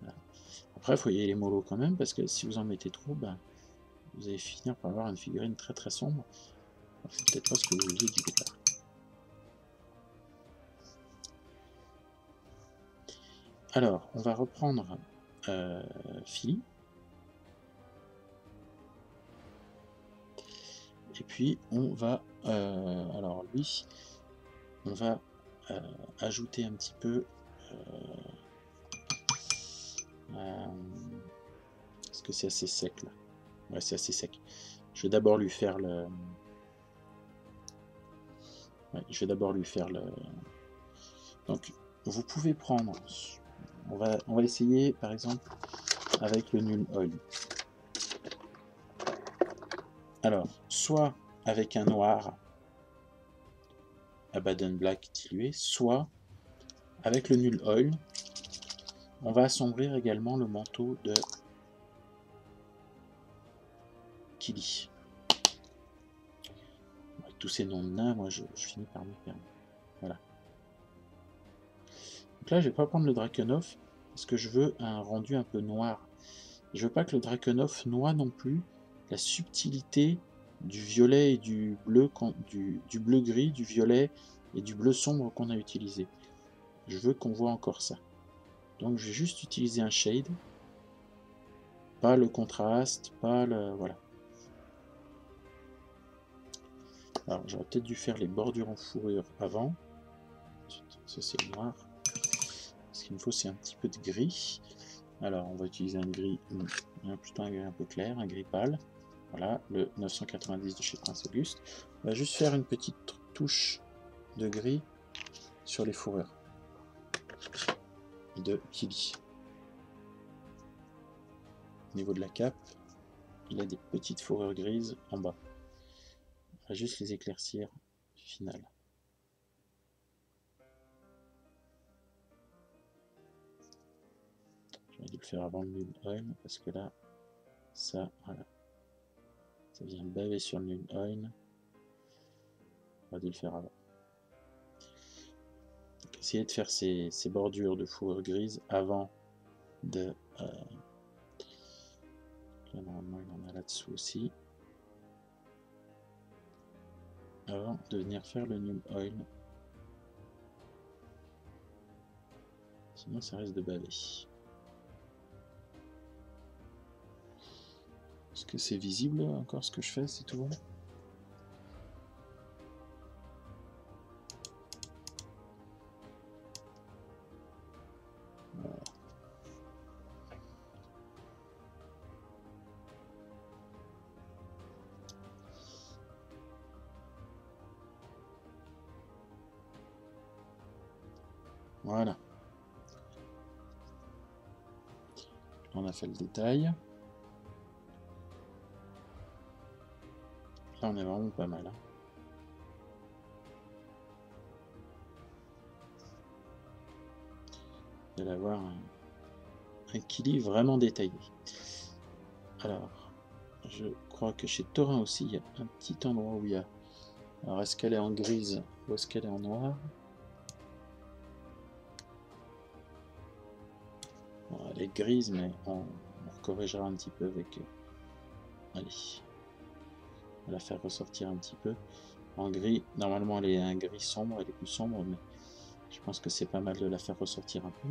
Voilà. Après, il faut y aller mollo quand même, parce que si vous en mettez trop, ben, vous allez finir par avoir une figurine très très sombre. C'est peut-être pas ce que vous vouliez du départ. Alors, on va reprendre... Euh, Fíli. Et puis on va euh, alors lui on va euh, ajouter un petit peu euh, euh, parce que c'est assez sec là, ouais, c'est assez sec. Je vais d'abord lui faire le ouais, je vais d'abord lui faire le donc vous pouvez prendre. On va, on va essayer, par exemple, avec le Nuln Oil. Alors, soit avec un noir Abaddon Black dilué, soit avec le Nuln Oil, on va assombrir également le manteau de Kíli. Avec tous ces noms de nains, moi, je, je finis par me perdre. Voilà. Donc là, je ne vais pas prendre le Drakenhof, parce que je veux un rendu un peu noir. Je ne veux pas que le Drakenhof noie non plus la subtilité du violet et du bleu, du, du bleu-gris, du violet et du bleu sombre qu'on a utilisé. Je veux qu'on voit encore ça. Donc je vais juste utiliser un shade, pas le contraste, pas le... voilà. Alors j'aurais peut-être dû faire les bordures en fourrure avant. Ça c'est noir. Ce qu'il me faut c'est un petit peu de gris. Alors on va utiliser un gris, plutôt un gris un peu clair, un gris pâle. Voilà, le neuf cent quatre-vingt-dix de chez Prince August. On va juste faire une petite touche de gris sur les fourrures de Kíli. Au niveau de la cape, il a des petites fourrures grises en bas. On va juste les éclaircir au final. J'aurais dû le faire avant le Nuln Oil parce que là, ça, voilà. Ça vient baver sur le Nuln Oil. On va dû le faire avant. Donc, essayez de faire ces, ces bordures de fourrure grise avant de. Euh, Là, normalement, il en a là-dessous aussi. Avant de venir faire le Nuln Oil. Sinon, ça risque de baver. Est-ce que c'est visible encore ce que je fais? C'est tout bon? Voilà. On a fait le détail. Là, on est vraiment pas mal. Hein. Vous allez avoir un, un Kíli vraiment détaillé. Alors, je crois que chez Thorin aussi, il y a un petit endroit où il y a... Alors, est-ce qu'elle est en grise ou est-ce qu'elle est en noir? Elle est grise, mais on, on corrigera un petit peu avec. Euh, allez, on va la faire ressortir un petit peu. En gris, normalement elle est un gris sombre, elle est plus sombre, mais je pense que c'est pas mal de la faire ressortir un peu.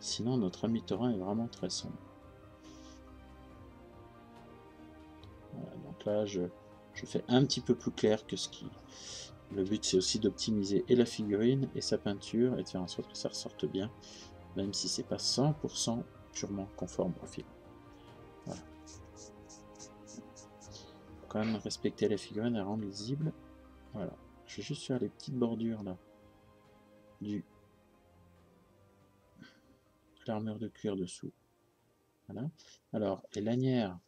Sinon, notre ami Thorin est vraiment très sombre. Voilà, donc là, je, je fais un petit peu plus clair que ce qui. Le but, c'est aussi d'optimiser et la figurine et sa peinture et de faire en sorte que ça ressorte bien. Même si c'est pas cent pour cent purement conforme au film. Voilà. Faut quand même respecter la figurine et rendre lisible. Voilà. Je vais juste faire les petites bordures là. Du. L'armure de cuir dessous. Voilà. Alors, les lanières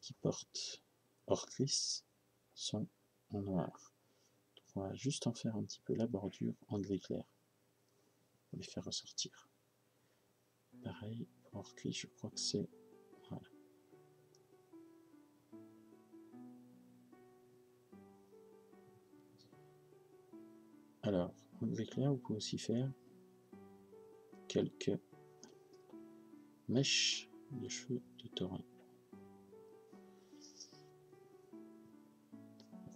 qui portent Orcrist sont en noir. Donc, on va juste en faire un petit peu la bordure en gris clair. Pour les faire ressortir. Pareil, pour Orcrist, je crois que c'est... Voilà. Alors, en gris clair, vous pouvez aussi faire quelques mèches de cheveux de Thorin.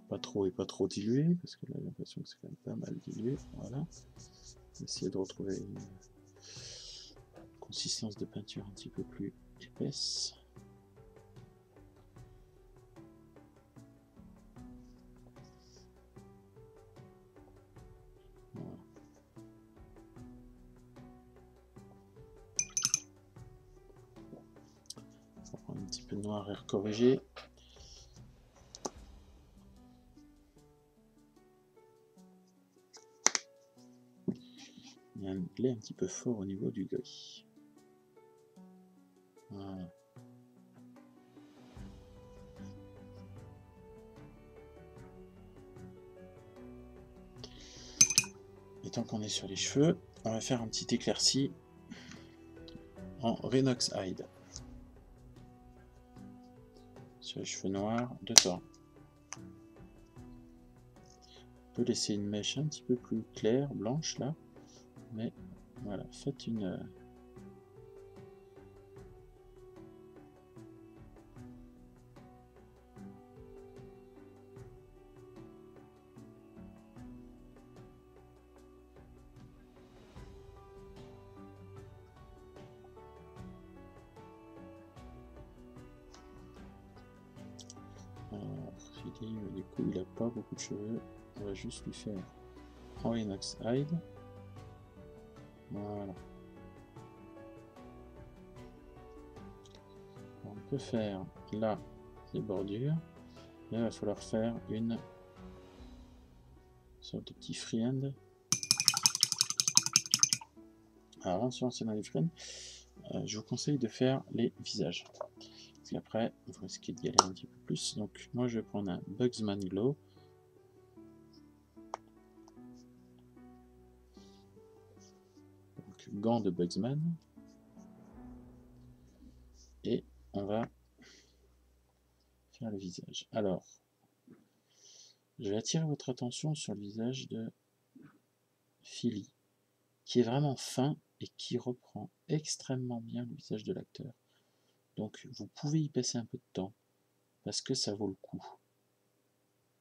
Pas trop et pas trop dilué, parce que là, j'ai l'impression que c'est quand même pas mal dilué. Voilà. Essayer de retrouver une consistance de peinture un petit peu plus épaisse. Voilà. On va prendre un petit peu de noir et recorriger. Il est un petit peu fort au niveau du gris. Voilà. Et tant qu'on est sur les cheveux, on va faire un petit éclairci en Rhinox Hide sur les cheveux noirs de Thorin. On peut laisser une mèche un petit peu plus claire, blanche là. Mais voilà, faites une euh, Alors, Fíli, du coup, il a pas beaucoup de cheveux. On va juste lui faire Rhinox Hide. Voilà. On peut faire là les bordures. Là, il va falloir faire une sorte de petit freehand. Alors, si on s'est dans les freehands, euh, je vous conseille de faire les visages. Puis après, vous risquez de galérer un petit peu plus. Donc, moi, je vais prendre un Bugman's Glow. Donc, gant de Bugsman. Et on va faire le visage. Alors, je vais attirer votre attention sur le visage de Fíli, qui est vraiment fin et qui reprend extrêmement bien le visage de l'acteur. Donc vous pouvez y passer un peu de temps, parce que ça vaut le coup.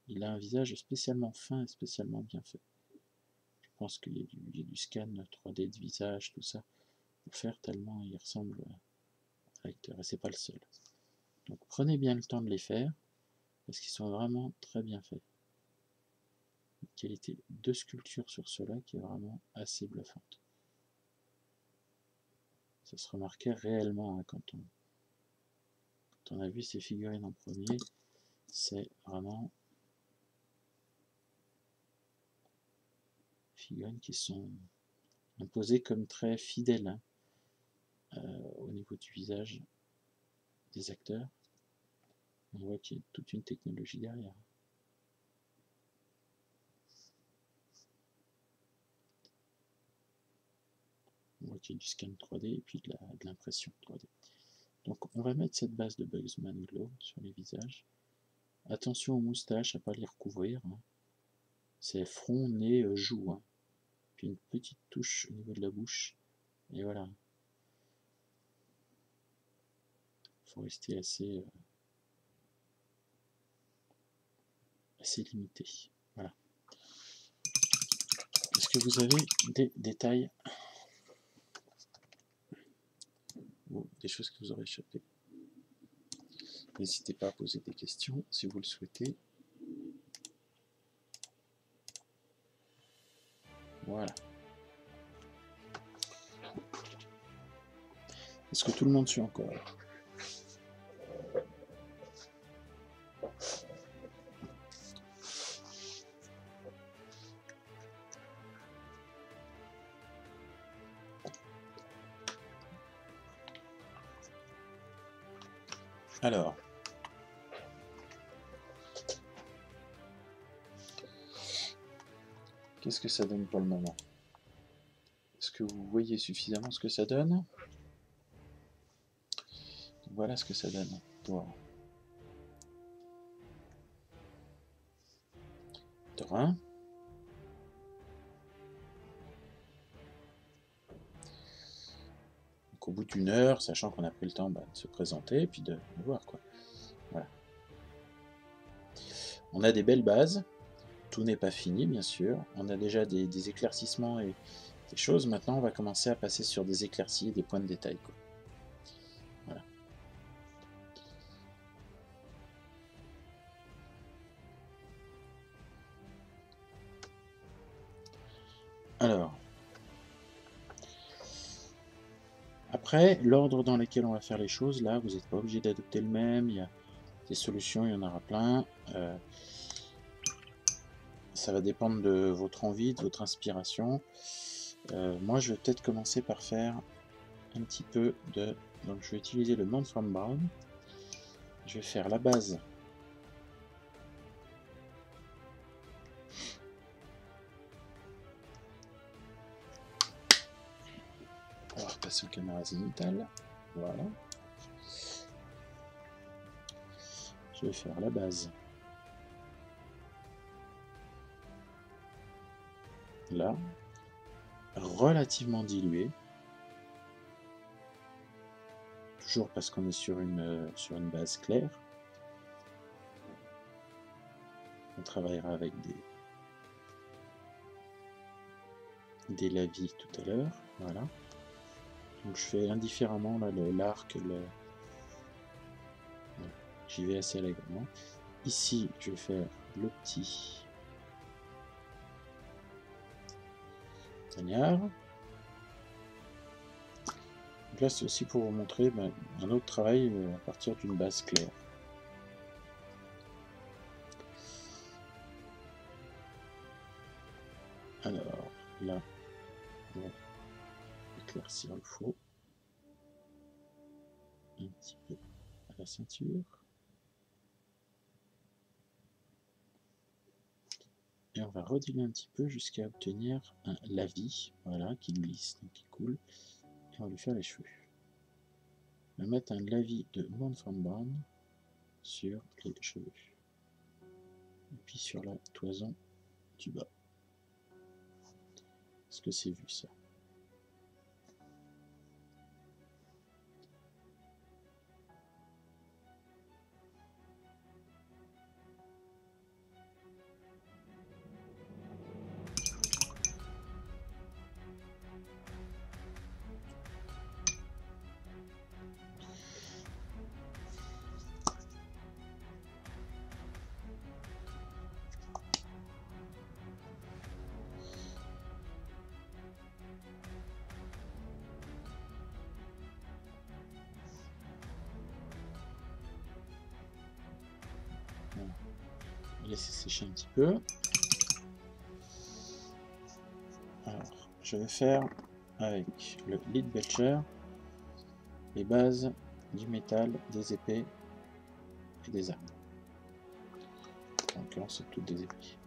Il a un visage spécialement fin et spécialement bien fait. Je pense qu'il y, y a du scan trois D de visage, tout ça, pour faire tellement il ressemble à l'acteur, et c'est pas le seul. Donc prenez bien le temps de les faire, parce qu'ils sont vraiment très bien faits. Une qualité de sculpture sur cela qui est vraiment assez bluffante. Ça se remarquait réellement hein, quand on... Quand on a vu ces figurines en premier, c'est vraiment figurines qui sont imposées comme très fidèles hein, euh, au niveau du visage des acteurs. On voit qu'il y a toute une technologie derrière. On voit qu'il y a du scan trois D et puis de l'impression trois D. Donc on va mettre cette base de Bugsman Glow sur les visages. Attention aux moustaches, à ne pas les recouvrir. Hein. C'est front, nez, joue. Hein. Puis une petite touche au niveau de la bouche. Et voilà. Il faut rester assez, euh, assez limité. Voilà. Est-ce que vous avez des détails ? Des choses qui vous auraient échappé. N'hésitez pas à poser des questions si vous le souhaitez. Voilà. Est-ce que tout le monde suit encore? Alors, qu'est-ce que ça donne pour le moment? Est-ce que vous voyez suffisamment ce que ça donne? Voilà ce que ça donne pour Thorin. Au bout d'une heure, sachant qu'on a pris le temps bah, de se présenter et puis de, de voir quoi. Voilà. On a des belles bases, tout n'est pas fini bien sûr, on a déjà des, des éclaircissements et des choses, maintenant on va commencer à passer sur des éclaircies et des points de détail quoi. Voilà. Alors, après, l'ordre dans lequel on va faire les choses, là, vous n'êtes pas obligé d'adopter le même, il y a des solutions, il y en aura plein. Euh, ça va dépendre de votre envie, de votre inspiration. Euh, moi, je vais peut-être commencer par faire un petit peu de... Donc, je vais utiliser le Mournfang Brown. Je vais faire la base. En caméra zénitale, voilà. Je vais faire la base là, relativement diluée, toujours parce qu'on est sur une sur une base claire. On travaillera avec des des lavis tout à l'heure, voilà. Donc je fais indifféremment l'arc, le... j'y vais assez allègrement. ici, je vais faire le petit tagnard. Donc là, c'est aussi pour vous montrer ben, un autre travail à partir d'une base claire. Alors, là, on va éclaircir le faux. Un petit peu à la ceinture. Et on va redélier un petit peu jusqu'à obtenir un lavis, voilà, qui glisse, donc qui coule. Et on va lui faire les cheveux. On va mettre un lavis de Mournfang Brown sur les cheveux. Et puis sur la toison du bas. Est-ce que c'est vu ça? Un petit peu. Alors, je vais faire avec le Leadbelcher les bases du métal, des épées et des armes. En l'occurrence, c'est toutes des épées.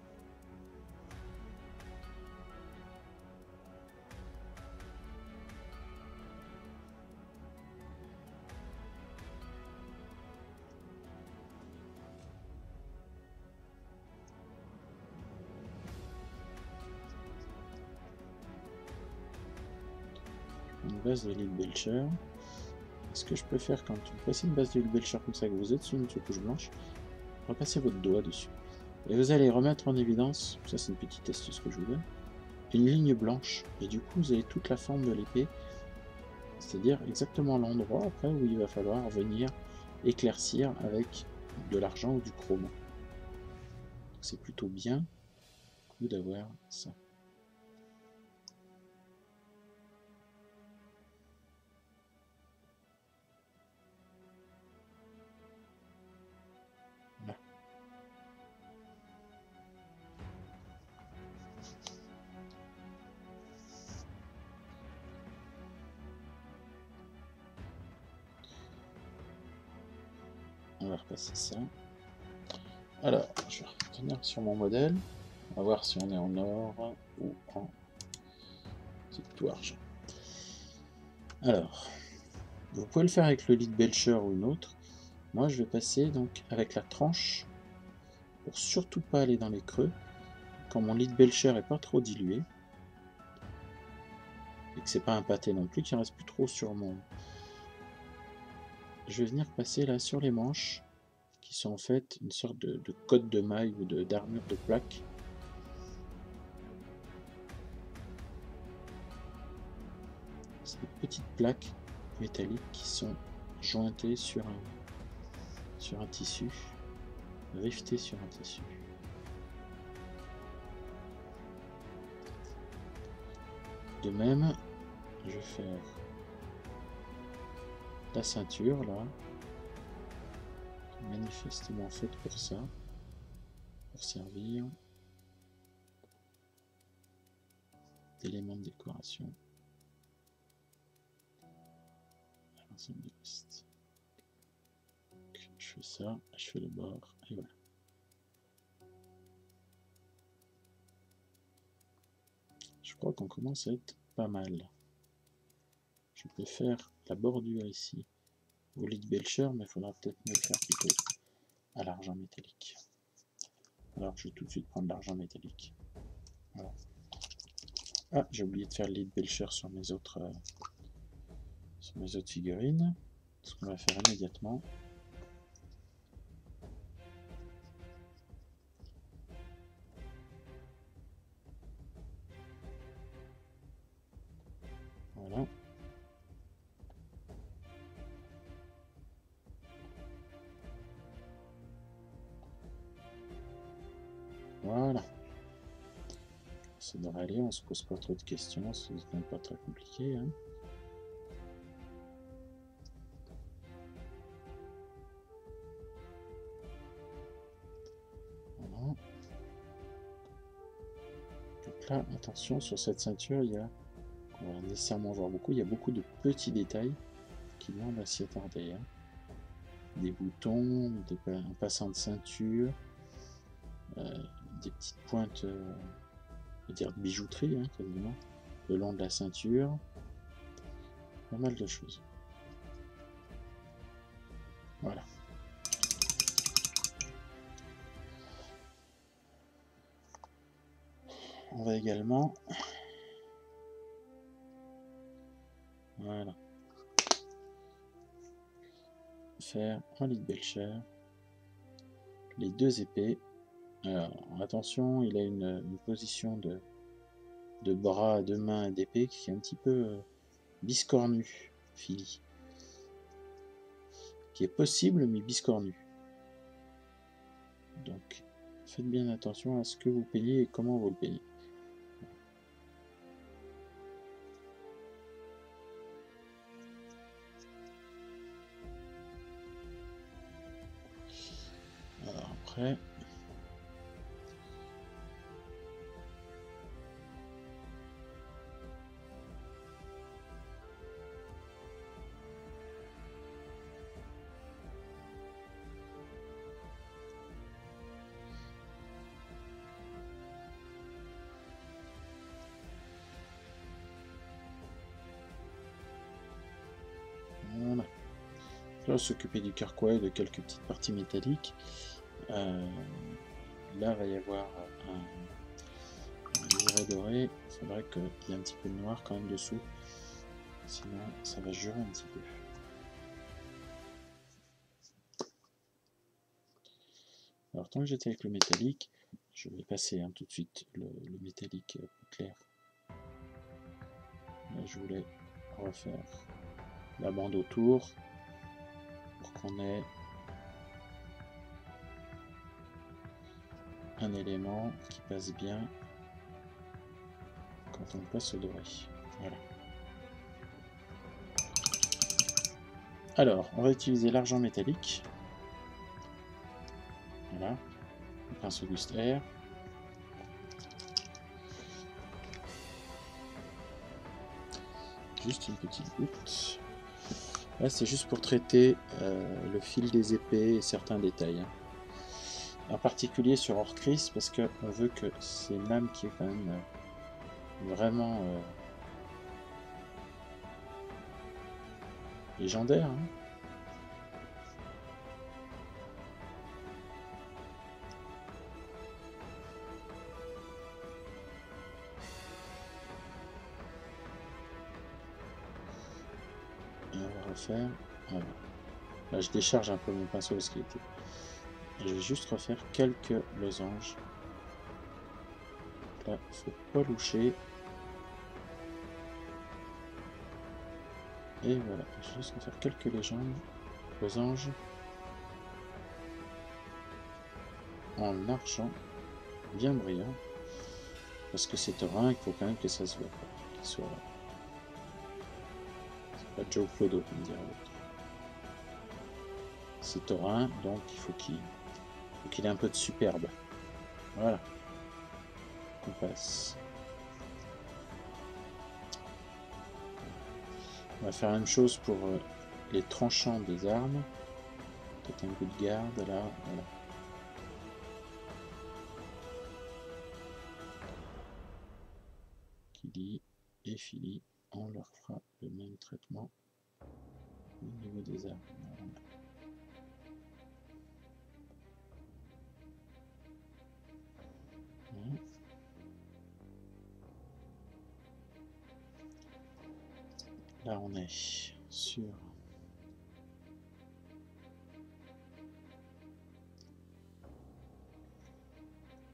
De Leadbelcher. Est-ce que je peux faire quand vous passez une base de Leadbelcher comme ça que vous êtes sur une touche blanche, repassez votre doigt dessus et vous allez remettre en évidence, ça c'est une petite astuce que je vous donne, une ligne blanche et du coup vous avez toute la forme de l'épée, c'est-à-dire exactement l'endroit après où il va falloir venir éclaircir avec de l'argent ou du chrome. C'est plutôt bien d'avoir ça. C'est ça. Alors, je vais revenir sur mon modèle. On va voir si on est en or ou en tout argent. Alors, vous pouvez le faire avec le Leadbelcher ou une autre. Moi, je vais passer donc avec la tranche pour surtout pas aller dans les creux. Quand mon Leadbelcher n'est pas trop dilué et que c'est pas un pâté non plus, qu'il ne reste plus trop sur mon. Je vais venir passer là sur les manches, qui sont en fait une sorte de, de cotte de maille ou d'armure de, de plaque. C'est des petites plaques métalliques qui sont jointées sur un, sur un tissu, rivetées sur un tissu. De même, je vais faire la ceinture là, manifestement faite pour ça, pour servir d'éléments de décoration à l'ensemble des pistes. Donc, je fais ça, je fais le bord et voilà. Je crois qu'on commence à être pas mal. Je peux faire la bordure ici au Leadbelcher, mais il faudra peut-être me faire plutôt à l'argent métallique. Alors je vais tout de suite prendre l'argent métallique. Voilà. Ah, j'ai oublié de faire le Leadbelcher sur mes autres euh, sur mes autres figurines. Ce qu'on va faire immédiatement. Voilà. Voilà. Ça devrait aller, on se pose pas trop de questions, c'est même pas très compliqué. Hein. Voilà. Donc là, attention, sur cette ceinture, il y a, on va nécessairement voir beaucoup, il y a beaucoup de petits détails qui demandent à s'y attarder. Hein. Des boutons, des, un passant de ceinture, euh, des petites pointes euh, je veux dire de bijouterie, hein, quasiment, le long de la ceinture, pas mal de choses. Voilà. On va également... Voilà. Faire un Leadbelcher, les deux épées. Alors attention, il a une, une position de, de bras, de main, d'épée qui est un petit peu euh, biscornue, Fíli. Qui est possible, mais biscornue. Donc faites bien attention à ce que vous peignez et comment vous le peignez. Alors après... s'occuper du carquois et de quelques petites parties métalliques. Euh, là va y avoir un, un liseré doré. C'est vrai qu'il y a un petit peu de noir quand même dessous, sinon ça va jurer un petit peu. Alors tant que j'étais avec le métallique, je vais passer hein, tout de suite le, le métallique plus clair. Là, je voulais refaire la bande autour. On est un élément qui passe bien quand on passe au doré. Voilà. Alors, on va utiliser l'argent métallique. Voilà. Prince August R. Juste une petite goutte. Là, c'est juste pour traiter euh, le fil des épées et certains détails. Hein. En particulier sur Orcrist, parce qu'on veut que c'est une lame qui est quand même euh, vraiment euh, légendaire. Hein. Faire. Voilà. Là, je décharge un peu mon pinceau parce qu'il était. Je vais juste refaire quelques losanges. Là, faut pas loucher. Et voilà, je vais juste refaire quelques légendes, losanges en argent bien brillant parce que c'est Thorin, il faut quand même que ça se voit, qu'il soit là. Pas Joe Flodo, comme dirait l'autre. C'est Thorin, donc il faut qu'il qu'il ait un peu de superbe. Voilà. Qu'on passe. On va faire la même chose pour euh, les tranchants des armes. Peut-être un coup de garde, là. Voilà. Kíli et Fíli. On leur fera le même traitement au niveau des armes. Voilà. Là on est sur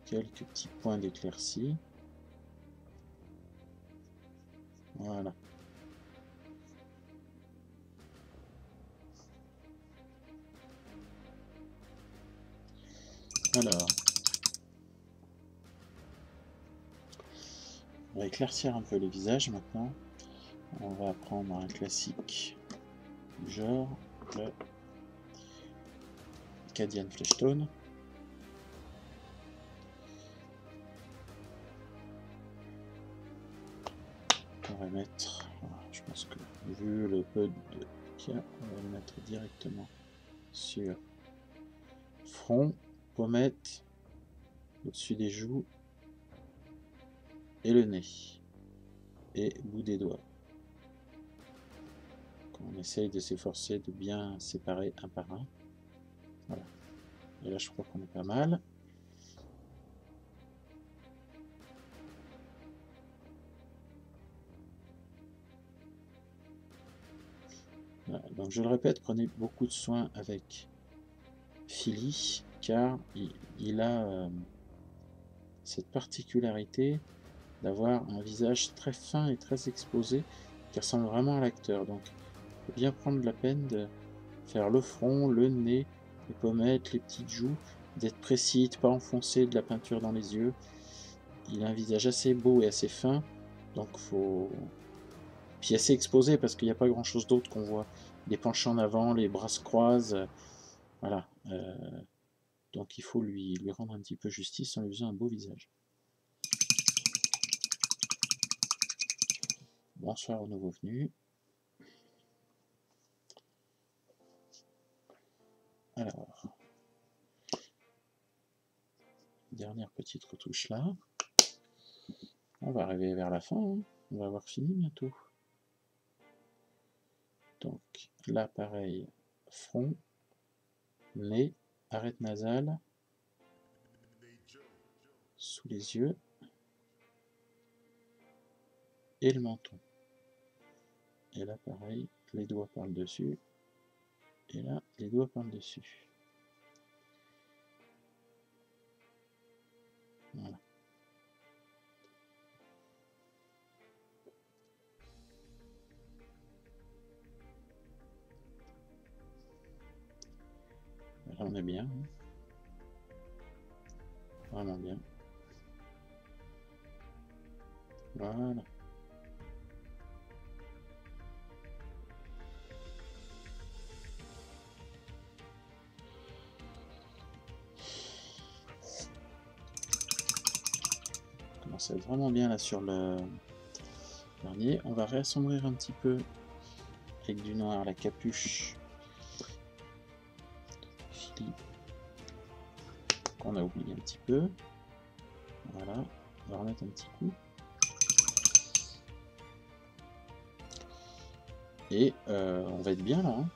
quelques petits points d'éclaircie. Voilà. Alors, On va éclaircir un peu les visages maintenant. On va prendre un classique du genre, le Cadian Fleshtone. On va mettre, je pense que vu le peu de qu'il y a, on va le mettre directement sur front, pommette, au-dessus des joues et le nez et bout des doigts. On essaye de s'efforcer de bien séparer un par un. Voilà. Et là, je crois qu'on est pas mal. Voilà. Donc, je le répète, prenez beaucoup de soin avec Fíli, car il, il a euh, cette particularité d'avoir un visage très fin et très exposé qui ressemble vraiment à l'acteur. Donc, il faut bien prendre la peine de faire le front, le nez, les pommettes, les petites joues, d'être précis, de ne pas enfoncer de la peinture dans les yeux. Il a un visage assez beau et assez fin, donc faut... Puis assez exposé, parce qu'il n'y a pas grand chose d'autre qu'on voit. Les penchants en avant, les bras se croisent, voilà. Euh... Donc il faut lui, lui rendre un petit peu justice en lui faisant un beau visage. Bonsoir aux nouveaux venus. Alors, dernière petite retouche là, on va arriver vers la fin, hein. On va avoir fini bientôt. Donc là pareil, front, nez, arête nasale, sous les yeux et le menton. Et là pareil, les doigts par le dessus. Et là, les doigts par-dessus. Voilà. Là, on est bien. Hein. Vraiment bien. Voilà. C'est vraiment bien là sur le dernier. On va réassombrir un petit peu avec du noir la capuche qu'on a oublié un petit peu. Voilà, on va remettre un petit coup. Et euh, on va être bien là. Hein.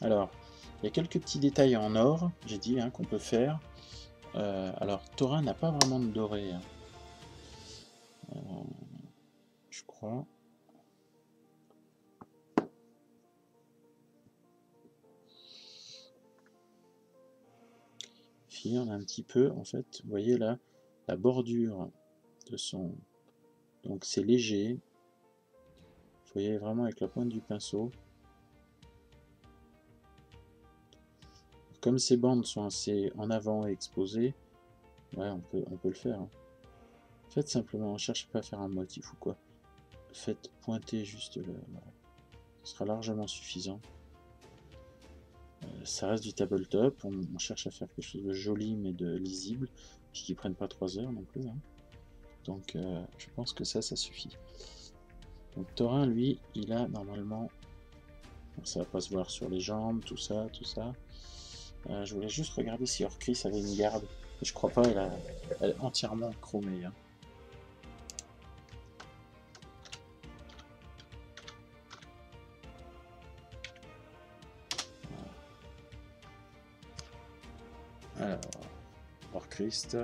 Alors, il y a quelques petits détails en or, j'ai dit, hein, qu'on peut faire. Euh, alors, Thorin n'a pas vraiment de doré. Hein. Euh, je crois. Fille, on a un petit peu, en fait, vous voyez là, la bordure de son... Donc c'est léger. Vous voyez vraiment avec la pointe du pinceau. Comme ces bandes sont assez en avant et exposées, ouais, on peut, on peut le faire. Hein. Faites simplement, ne cherchez pas à faire un motif ou quoi. Faites pointer juste le... Voilà. Ce sera largement suffisant. Euh, ça reste du tabletop, on, on cherche à faire quelque chose de joli mais de lisible, puis qui ne prenne pas trois heures non plus. Hein. Donc euh, je pense que ça, ça suffit. Donc Thorin, lui, il a normalement... Bon, ça va pas se voir sur les jambes, tout ça, tout ça. Euh, je voulais juste regarder si Orcrist avait une garde. Je crois pas, elle, a, elle est entièrement chromée. Hein. Alors, Orcrist.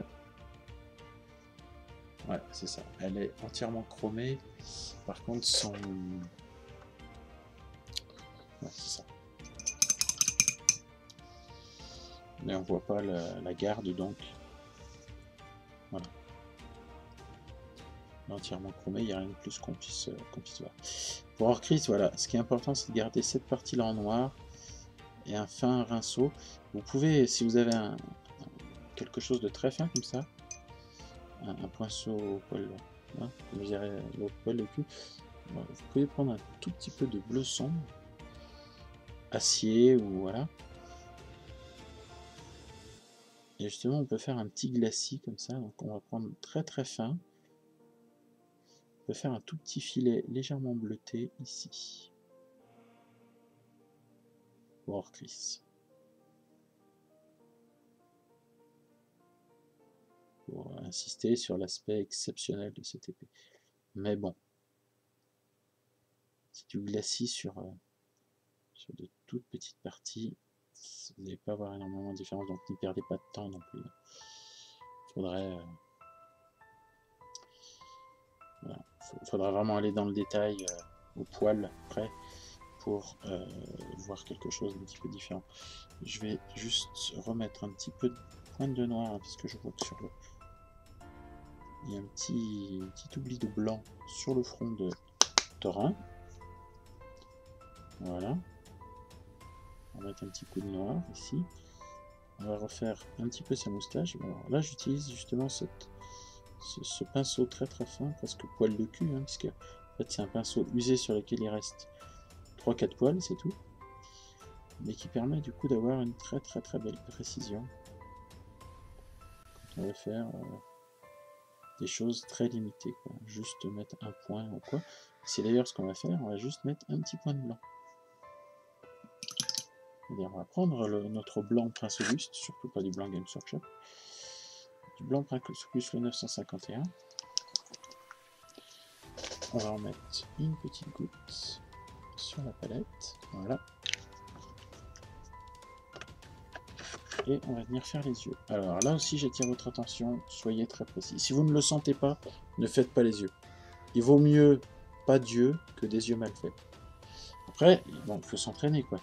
Ouais, c'est ça. Elle est entièrement chromée. Par contre, son... Ouais, c'est ça. Mais on voit pas la, la garde, donc voilà, entièrement chromé, il n'y a rien de plus qu'on puisse, qu'on puisse voir. Pour Orcrist, voilà, ce qui est important, c'est de garder cette partie là en noir et un fin rinceau. Vous pouvez, si vous avez un, un, quelque chose de très fin comme ça, un, un poinçon au poil hein, comme je dirais l'autre poil le cul. Bon, vous pouvez prendre un tout petit peu de bleu sombre, acier ou voilà. Et justement on peut faire un petit glacis comme ça, donc on va prendre très très fin. On peut faire un tout petit filet légèrement bleuté ici. Pour Orcrist. Pour insister sur l'aspect exceptionnel de cette épée. Mais bon. C'est du glacis sur, euh, sur de toutes petites parties. Vous n'allez pas avoir énormément de différence, donc n'y perdez pas de temps non plus. Il faudrait, euh, voilà, faudra vraiment aller dans le détail, euh, au poil près, pour euh, voir quelque chose d'un petit peu différent. Je vais juste remettre un petit peu de pointe de noir, hein, parce que je vois que sur le... il y a un petit, un petit oubli de blanc sur le front de Thorin. Voilà. On va mettre un petit coup de noir ici. On va refaire un petit peu sa moustache. Alors là, j'utilise justement cette, ce, ce pinceau très très fin, presque poil de cul, hein, parce que en fait, c'est un pinceau usé sur lequel il reste trois quatre poils, c'est tout. Mais qui permet du coup d'avoir une très très très belle précision. Quand on va faire euh, des choses très limitées, quoi. Juste mettre un point ou quoi. C'est d'ailleurs ce qu'on va faire, on va juste mettre un petit point de blanc. On va prendre le, notre blanc Prince August, surtout pas du blanc Games Workshop, du blanc Prince August le neuf cent cinquante et un. On va en mettre une petite goutte sur la palette, voilà. Et on va venir faire les yeux. Alors là aussi j'attire votre attention, soyez très précis. Si vous ne le sentez pas, ne faites pas les yeux. Il vaut mieux pas d'yeux que des yeux mal faits. Après, bon, il faut s'entraîner quoi.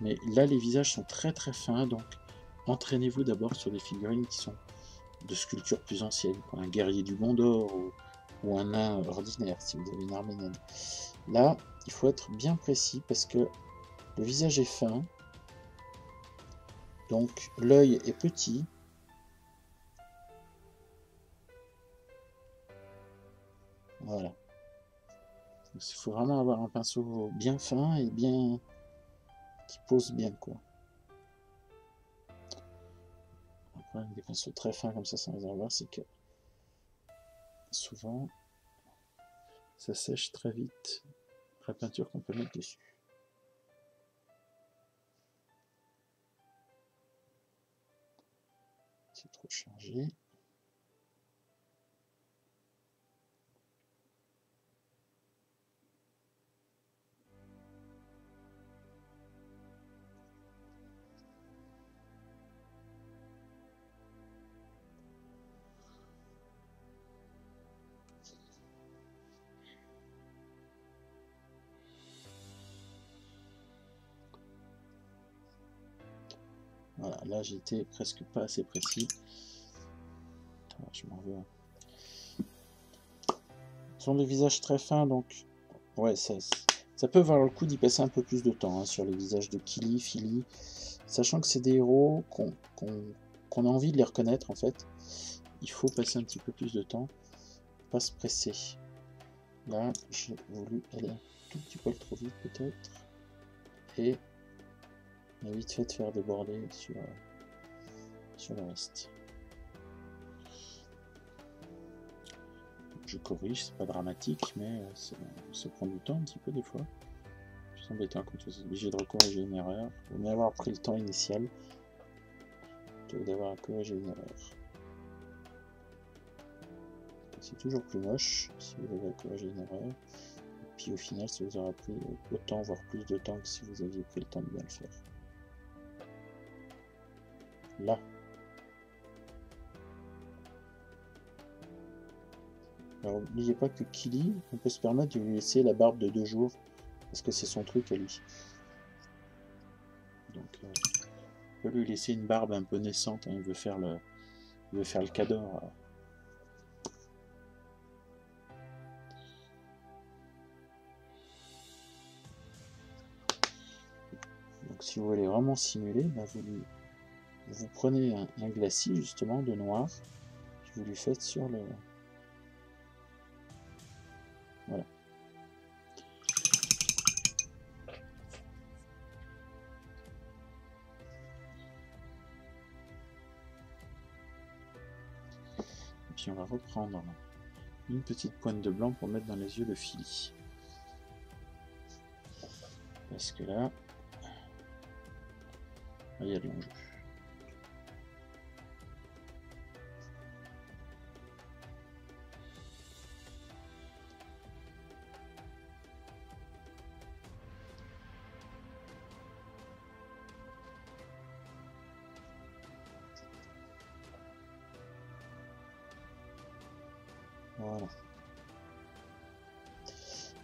Mais là, les visages sont très très fins, donc entraînez-vous d'abord sur des figurines qui sont de sculptures plus anciennes, quoi, un guerrier du Gondor ou, ou un nain ordinaire, si vous avez une armée naine. Là, il faut être bien précis parce que le visage est fin, donc l'œil est petit. Voilà. Il faut vraiment avoir un pinceau bien fin et bien... qui pose bien quoi. Le problème des pinceaux très fins comme ça sans les avoir, c'est que souvent ça sèche très vite la peinture qu'on peut mettre dessus. C'est trop chargé. Voilà, là j'étais presque pas assez précis. Attends, je m'en veux. Ce sont des visages très fins, donc ouais, ça, ça peut valoir le coup d'y passer un peu plus de temps hein, sur les visages de Kíli, Fíli, sachant que c'est des héros qu'on qu'on, qu'on a envie de les reconnaître en fait. Il faut passer un petit peu plus de temps, pas se presser. Là, j'ai voulu aller un tout petit peu trop vite peut-être et on a vite fait de faire déborder sur, euh, sur le reste. Je corrige, c'est pas dramatique, mais euh, ça, ça prend du temps un petit peu des fois. C'est embêtant quand vous êtes obligé de recorriger une erreur. Il vaut mieux avoir pris le temps initial que d'avoir à corriger une erreur. C'est toujours plus moche si vous avez à corriger une erreur. Et puis au final, ça vous aura pris autant, voire plus de temps que si vous aviez pris le temps de bien le faire. Là. Alors n'oubliez pas que Kíli, on peut se permettre de lui laisser la barbe de deux jours, parce que c'est son truc à lui. Donc euh, on peut lui laisser une barbe un peu naissante, hein, il veut faire le, il veut faire le cador. Euh. Donc si vous voulez vraiment simuler, bah, vous lui... vous prenez un, un glacis justement de noir que vous lui faites sur le Voilà. Et puis on va reprendre une petite pointe de blanc pour mettre dans les yeux le Fíli. Parce que là, il y a de l'enjeu.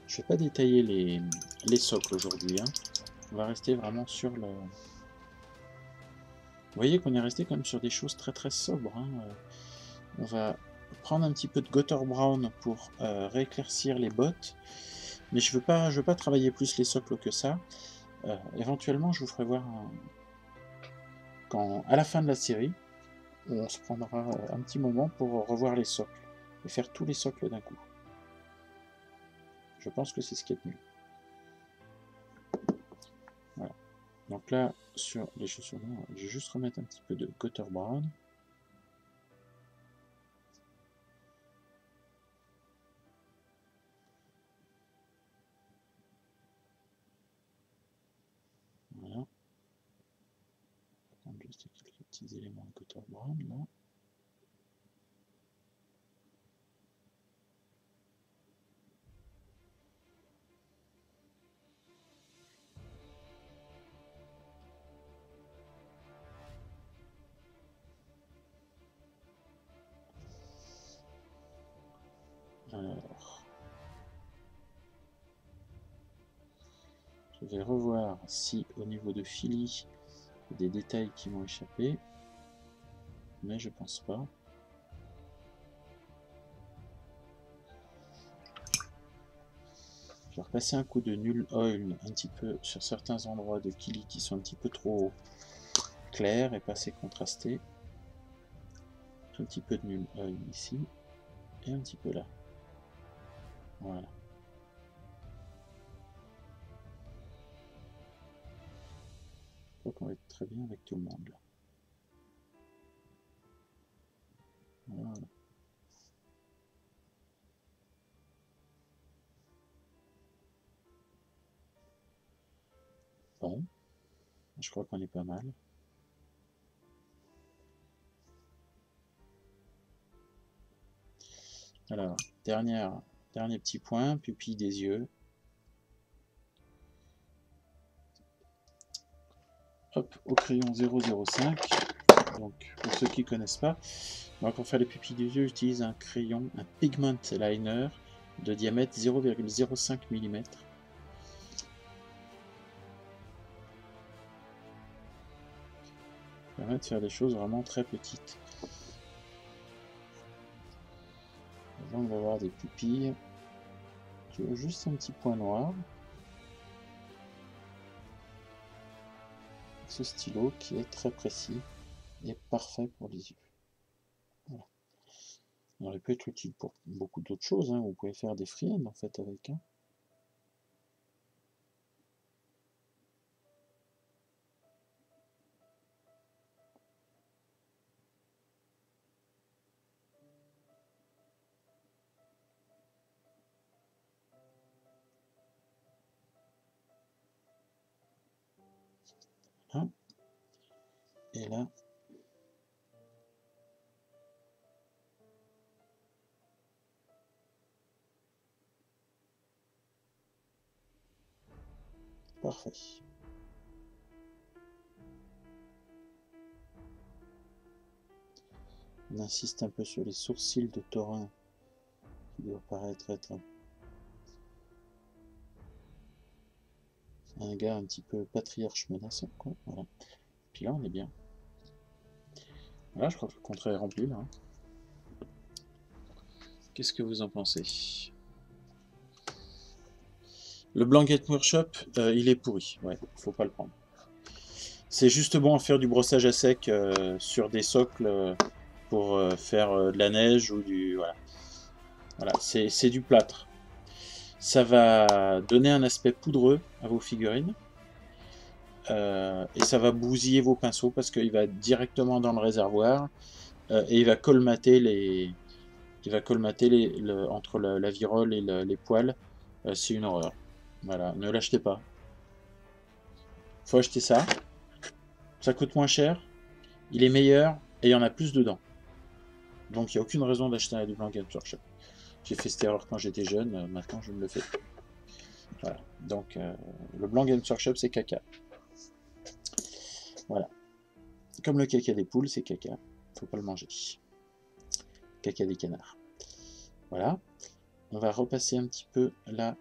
Je vais pas détailler les, les socles aujourd'hui, hein. On va rester vraiment sur le... Vous voyez qu'on est resté quand même sur des choses très très sobres, hein. On va prendre un petit peu de Gutter Brown pour euh, rééclaircir les bottes, mais je veux pas, je veux pas travailler plus les socles que ça. Euh, éventuellement je vous ferai voir un... quand, à la fin de la série, où on se prendra un petit moment pour revoir les socles, et faire tous les socles d'un coup. Je pense que c'est ce qui est de mieux. Voilà. Donc là, sur les chaussures noires, je vais juste remettre un petit peu de Gutter Brown. Voilà. On va juste quelques petits éléments de Gutter Brown là. Je vais revoir si au niveau de Fíli il y a des détails qui m'ont échappé, mais je pense pas. Je vais repasser un coup de Nuln Oil un petit peu sur certains endroits de Kíli qui sont un petit peu trop clairs et pas assez contrastés. Un petit peu de Nuln Oil ici et un petit peu là. Voilà. Je crois qu'on va être très bien avec tout le monde là. Voilà. Bon, je crois qu'on est pas mal. Alors, dernière, dernier petit point, pupille des yeux. Hop, au crayon zéro zéro cinq, donc pour ceux qui ne connaissent pas, moi pour faire les pupilles des yeux, j'utilise un crayon, un pigment liner de diamètre zéro virgule zéro cinq millimètres. Ça permet de faire des choses vraiment très petites. Là, on va avoir des pupilles qui ont juste un petit point noir. Ce stylo qui est très précis et parfait pour les yeux. Voilà. Alors, il peut être utile pour beaucoup d'autres choses, hein. Vous pouvez faire des friennes en fait avec. Hein. Et là, parfait. On insiste un peu sur les sourcils de Thorin qui doit paraître être un, un gars un petit peu patriarche menaçant, quoi. Voilà. Puis là, on est bien. Voilà, je crois que le contrat est rempli là. Qu'est-ce que vous en pensez? Le blanc Games Workshop, euh, il est pourri. Ouais, faut pas le prendre. C'est juste bon à faire du brossage à sec euh, sur des socles euh, pour euh, faire euh, de la neige ou du... Voilà, voilà c'est du plâtre. Ça va donner un aspect poudreux à vos figurines. Euh, et ça va bousiller vos pinceaux parce qu'il va directement dans le réservoir. Euh, et il va colmater les... Il va colmater les, le, entre la, la virole et le, les poils. Euh, c'est une horreur. Voilà, ne l'achetez pas. Faut acheter ça. Ça coûte moins cher. Il est meilleur et il y en a plus dedans. Donc il n'y a aucune raison d'acheter un doublant Games Workshop. J'ai fait cette erreur quand j'étais jeune, maintenant je ne le fais plus. Voilà, donc euh, le blanc Games Workshop c'est caca. Voilà. Comme le caca des poules, c'est caca. Faut pas le manger. Caca des canards. Voilà. On va repasser un petit peu là.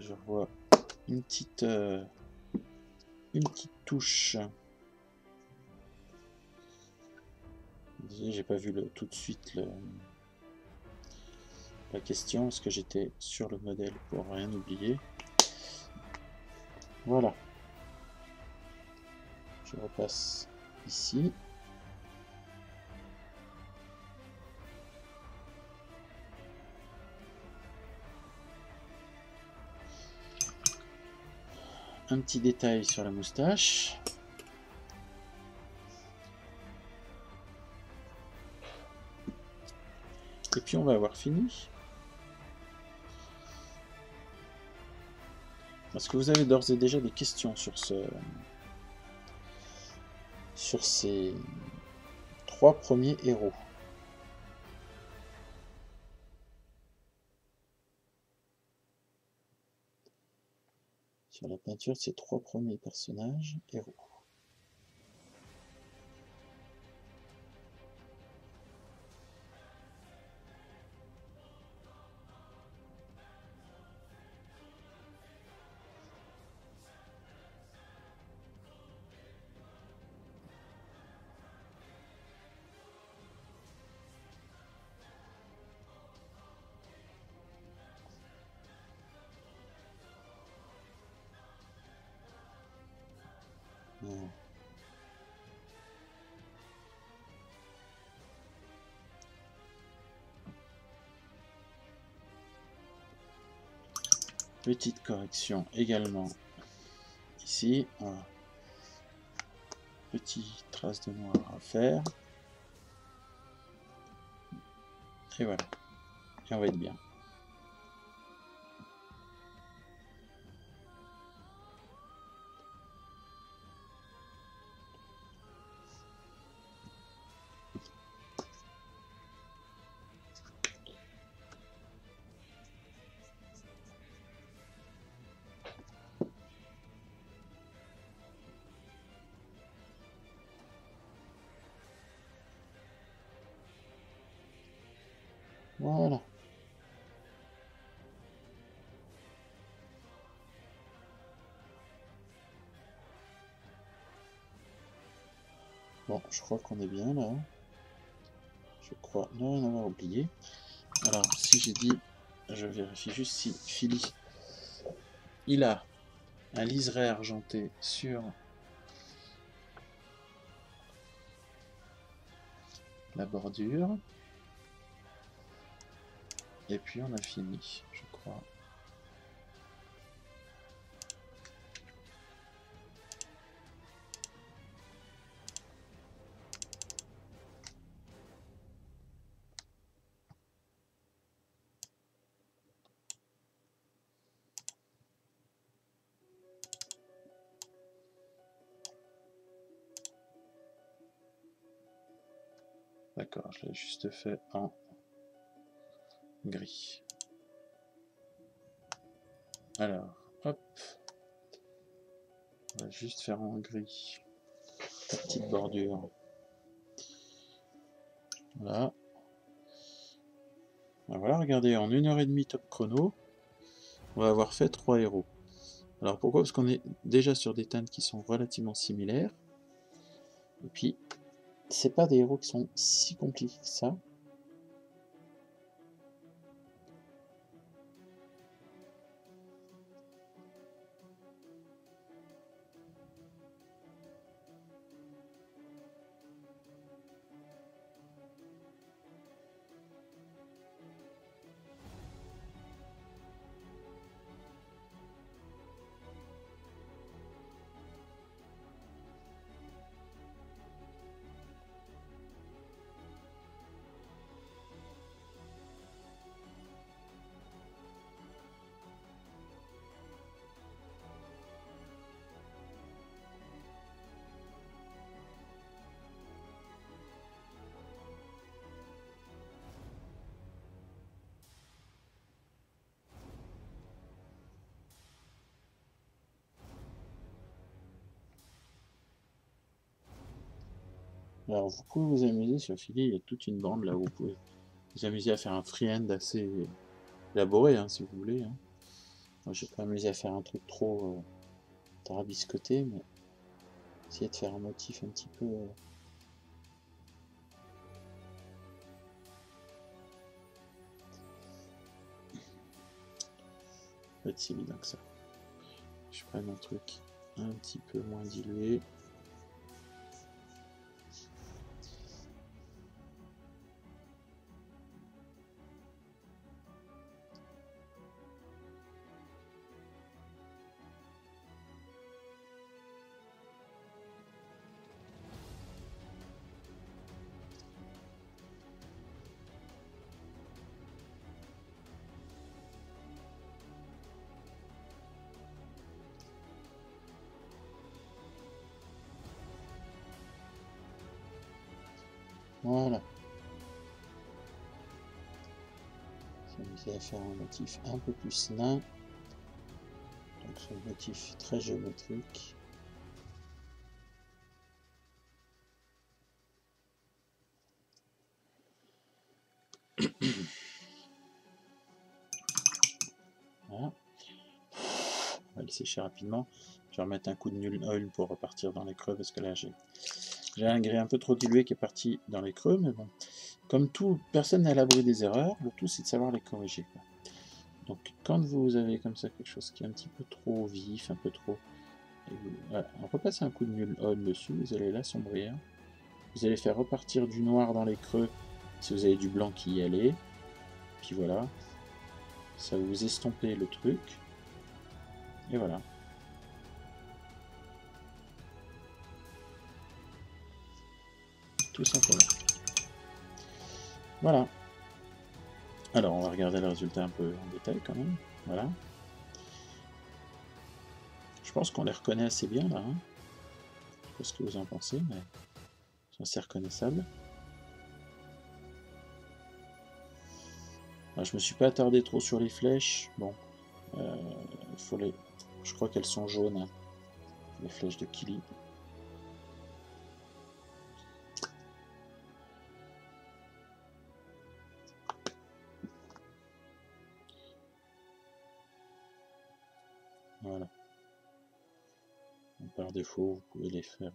Je vois une petite, euh, une petite touche. Désolé, j'ai pas vu le, tout de suite le, la question parce que j'étais sur le modèle pour rien oublier. Voilà. Je repasse ici. Un petit détail sur la moustache. Et puis on va avoir fini. Parce que vous avez d'ores et déjà des questions sur ce, sur ces trois premiers héros. Sur la peinture de ces trois premiers personnages héros. Petite correction également ici, voilà. Petite trace de noir à faire. Et voilà. Et on va être bien. Bon, je crois qu'on est bien là. Je crois ne rien avoir oublié. Alors, si j'ai dit, je vérifie juste si Fíli, il a un liseré argenté sur la bordure. Et puis on a fini, je crois. D'accord, je l'ai juste fait en gris. Alors, hop. On va juste faire en gris la petite bordure. Voilà. Voilà, regardez, en une heure et demie top chrono, on va avoir fait trois héros. Alors pourquoi? Parce qu'on est déjà sur des teintes qui sont relativement similaires. Et puis... c'est pas des héros qui sont si compliqués que ça. Alors vous pouvez vous amuser sur Fili, il y a toute une bande là où vous pouvez vous amuser à faire un freehand assez élaboré hein, si vous voulez. Hein. Moi je n'ai pas amusé à faire un truc trop euh, tarabiscoté, mais essayer de faire un motif un petit peu... Euh... Pas si évident que ça. Je prends un truc un petit peu moins dilué. Faire un motif un peu plus nain, donc ce motif très géométrique. Voilà. On va le sécher rapidement. Je vais remettre un coup de Nuln Oil pour repartir dans les creux parce que là j'ai un grès un peu trop dilué qui est parti dans les creux, mais bon. Comme tout, personne n'est à l'abri des erreurs, le tout c'est de savoir les corriger. Donc quand vous avez comme ça quelque chose qui est un petit peu trop vif, un peu trop... Voilà. On repasse un coup de Nuln Oil dessus, vous allez l'assombrir. Vous allez faire repartir du noir dans les creux, si vous avez du blanc qui y allait. Puis voilà, ça va vous estomper le truc. Et voilà. Tout simplement. Voilà. Alors, on va regarder le résultat un peu en détail quand même. Voilà. Je pense qu'on les reconnaît assez bien là. Hein. Je sais pas ce que vous en pensez, mais c'est assez reconnaissable. Alors, je me suis pas attardé trop sur les flèches. Bon, euh, faut les. Je crois qu'elles sont jaunes, hein. Les flèches de Kíli. Défaut, vous pouvez les faire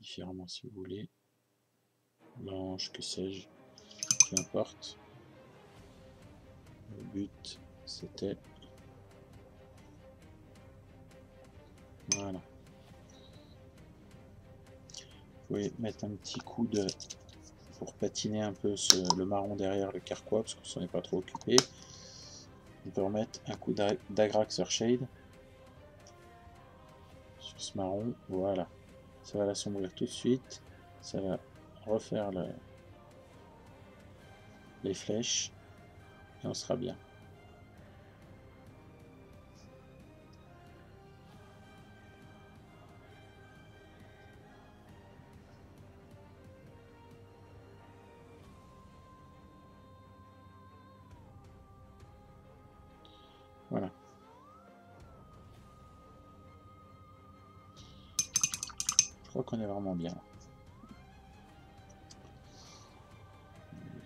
différemment si vous voulez, blanche, que sais-je, peu importe, le but c'était, voilà, vous pouvez mettre un petit coup de, pour patiner un peu ce, le marron derrière le carquois, parce qu'on s'en est pas trop occupé, on peut remettre un coup d'Agraxer Shade, ce marron, voilà, ça va l'assombrir tout de suite, ça va refaire le... les flèches et on sera bien. Qu'on est vraiment bien.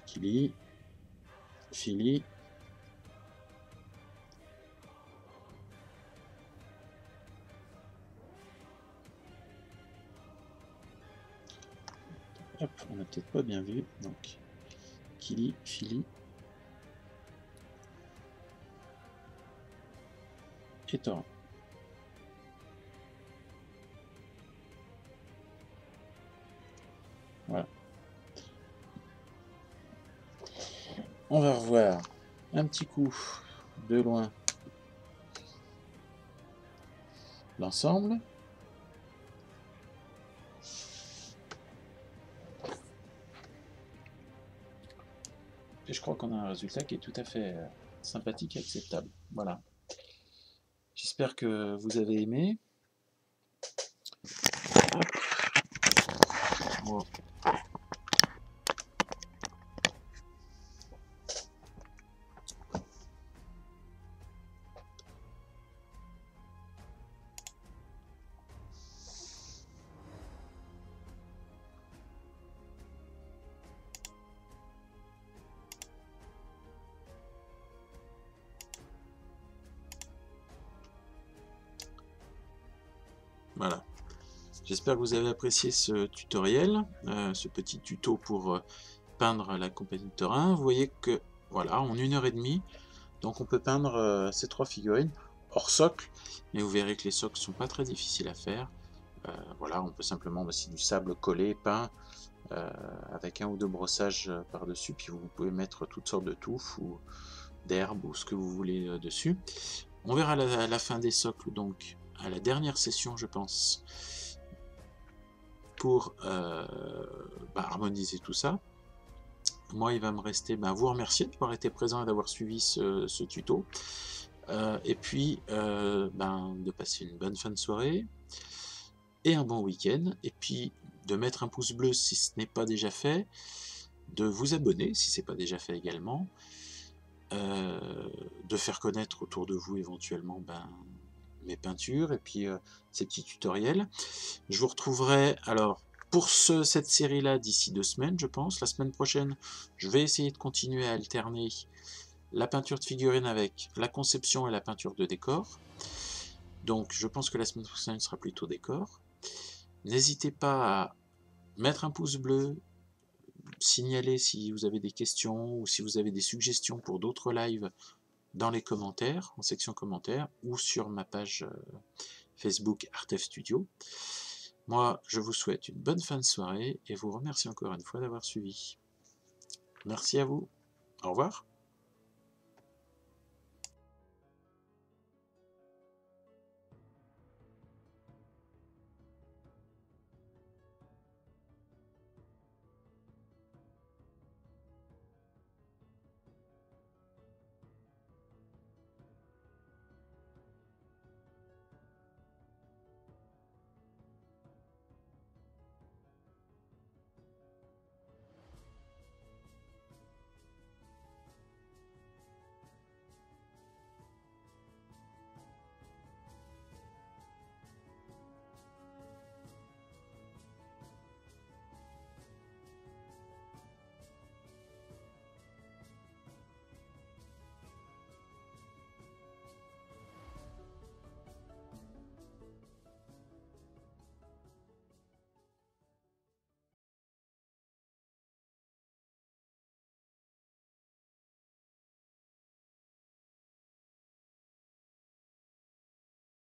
Kíli, Fíli, hop, on n'a peut-être pas bien vu, donc Kíli, Fíli et Thorin. On va revoir un petit coup de loin l'ensemble. Et je crois qu'on a un résultat qui est tout à fait sympathique et acceptable. Voilà. J'espère que vous avez aimé. Wow. J'espère que vous avez apprécié ce tutoriel, euh, ce petit tuto pour euh, peindre la compagnie de Thorin. Vous voyez que, voilà, en une heure et demie, donc on peut peindre euh, ces trois figurines hors socle, mais vous verrez que les socles sont pas très difficiles à faire. Euh, voilà, on peut simplement, bah, c'est du sable collé, peint, euh, avec un ou deux brossages par-dessus, puis vous pouvez mettre toutes sortes de touffes ou d'herbes ou ce que vous voulez euh, dessus. On verra la, la fin des socles, donc à la dernière session, je pense, pour euh, bah, harmoniser tout ça. Moi, il va me rester bah, vous remercier d'avoir été présent et d'avoir suivi ce, ce tuto. Euh, et puis, euh, bah, de passer une bonne fin de soirée et un bon week-end. Et puis, de mettre un pouce bleu si ce n'est pas déjà fait. De vous abonner si ce n'est pas déjà fait également. Euh, de faire connaître autour de vous éventuellement ben, mes peintures et puis euh, ces petits tutoriels. Je vous retrouverai alors pour ce, cette série là d'ici deux semaines je pense. La semaine prochaine je vais essayer de continuer à alterner la peinture de figurines avec la conception et la peinture de décor. Donc je pense que la semaine prochaine sera plutôt décor. N'hésitez pas à mettre un pouce bleu, signaler si vous avez des questions ou si vous avez des suggestions pour d'autres lives dans les commentaires, en section commentaires ou sur ma page Facebook Artev Studio. Moi, je vous souhaite une bonne fin de soirée et vous remercie encore une fois d'avoir suivi. Merci à vous. Au revoir.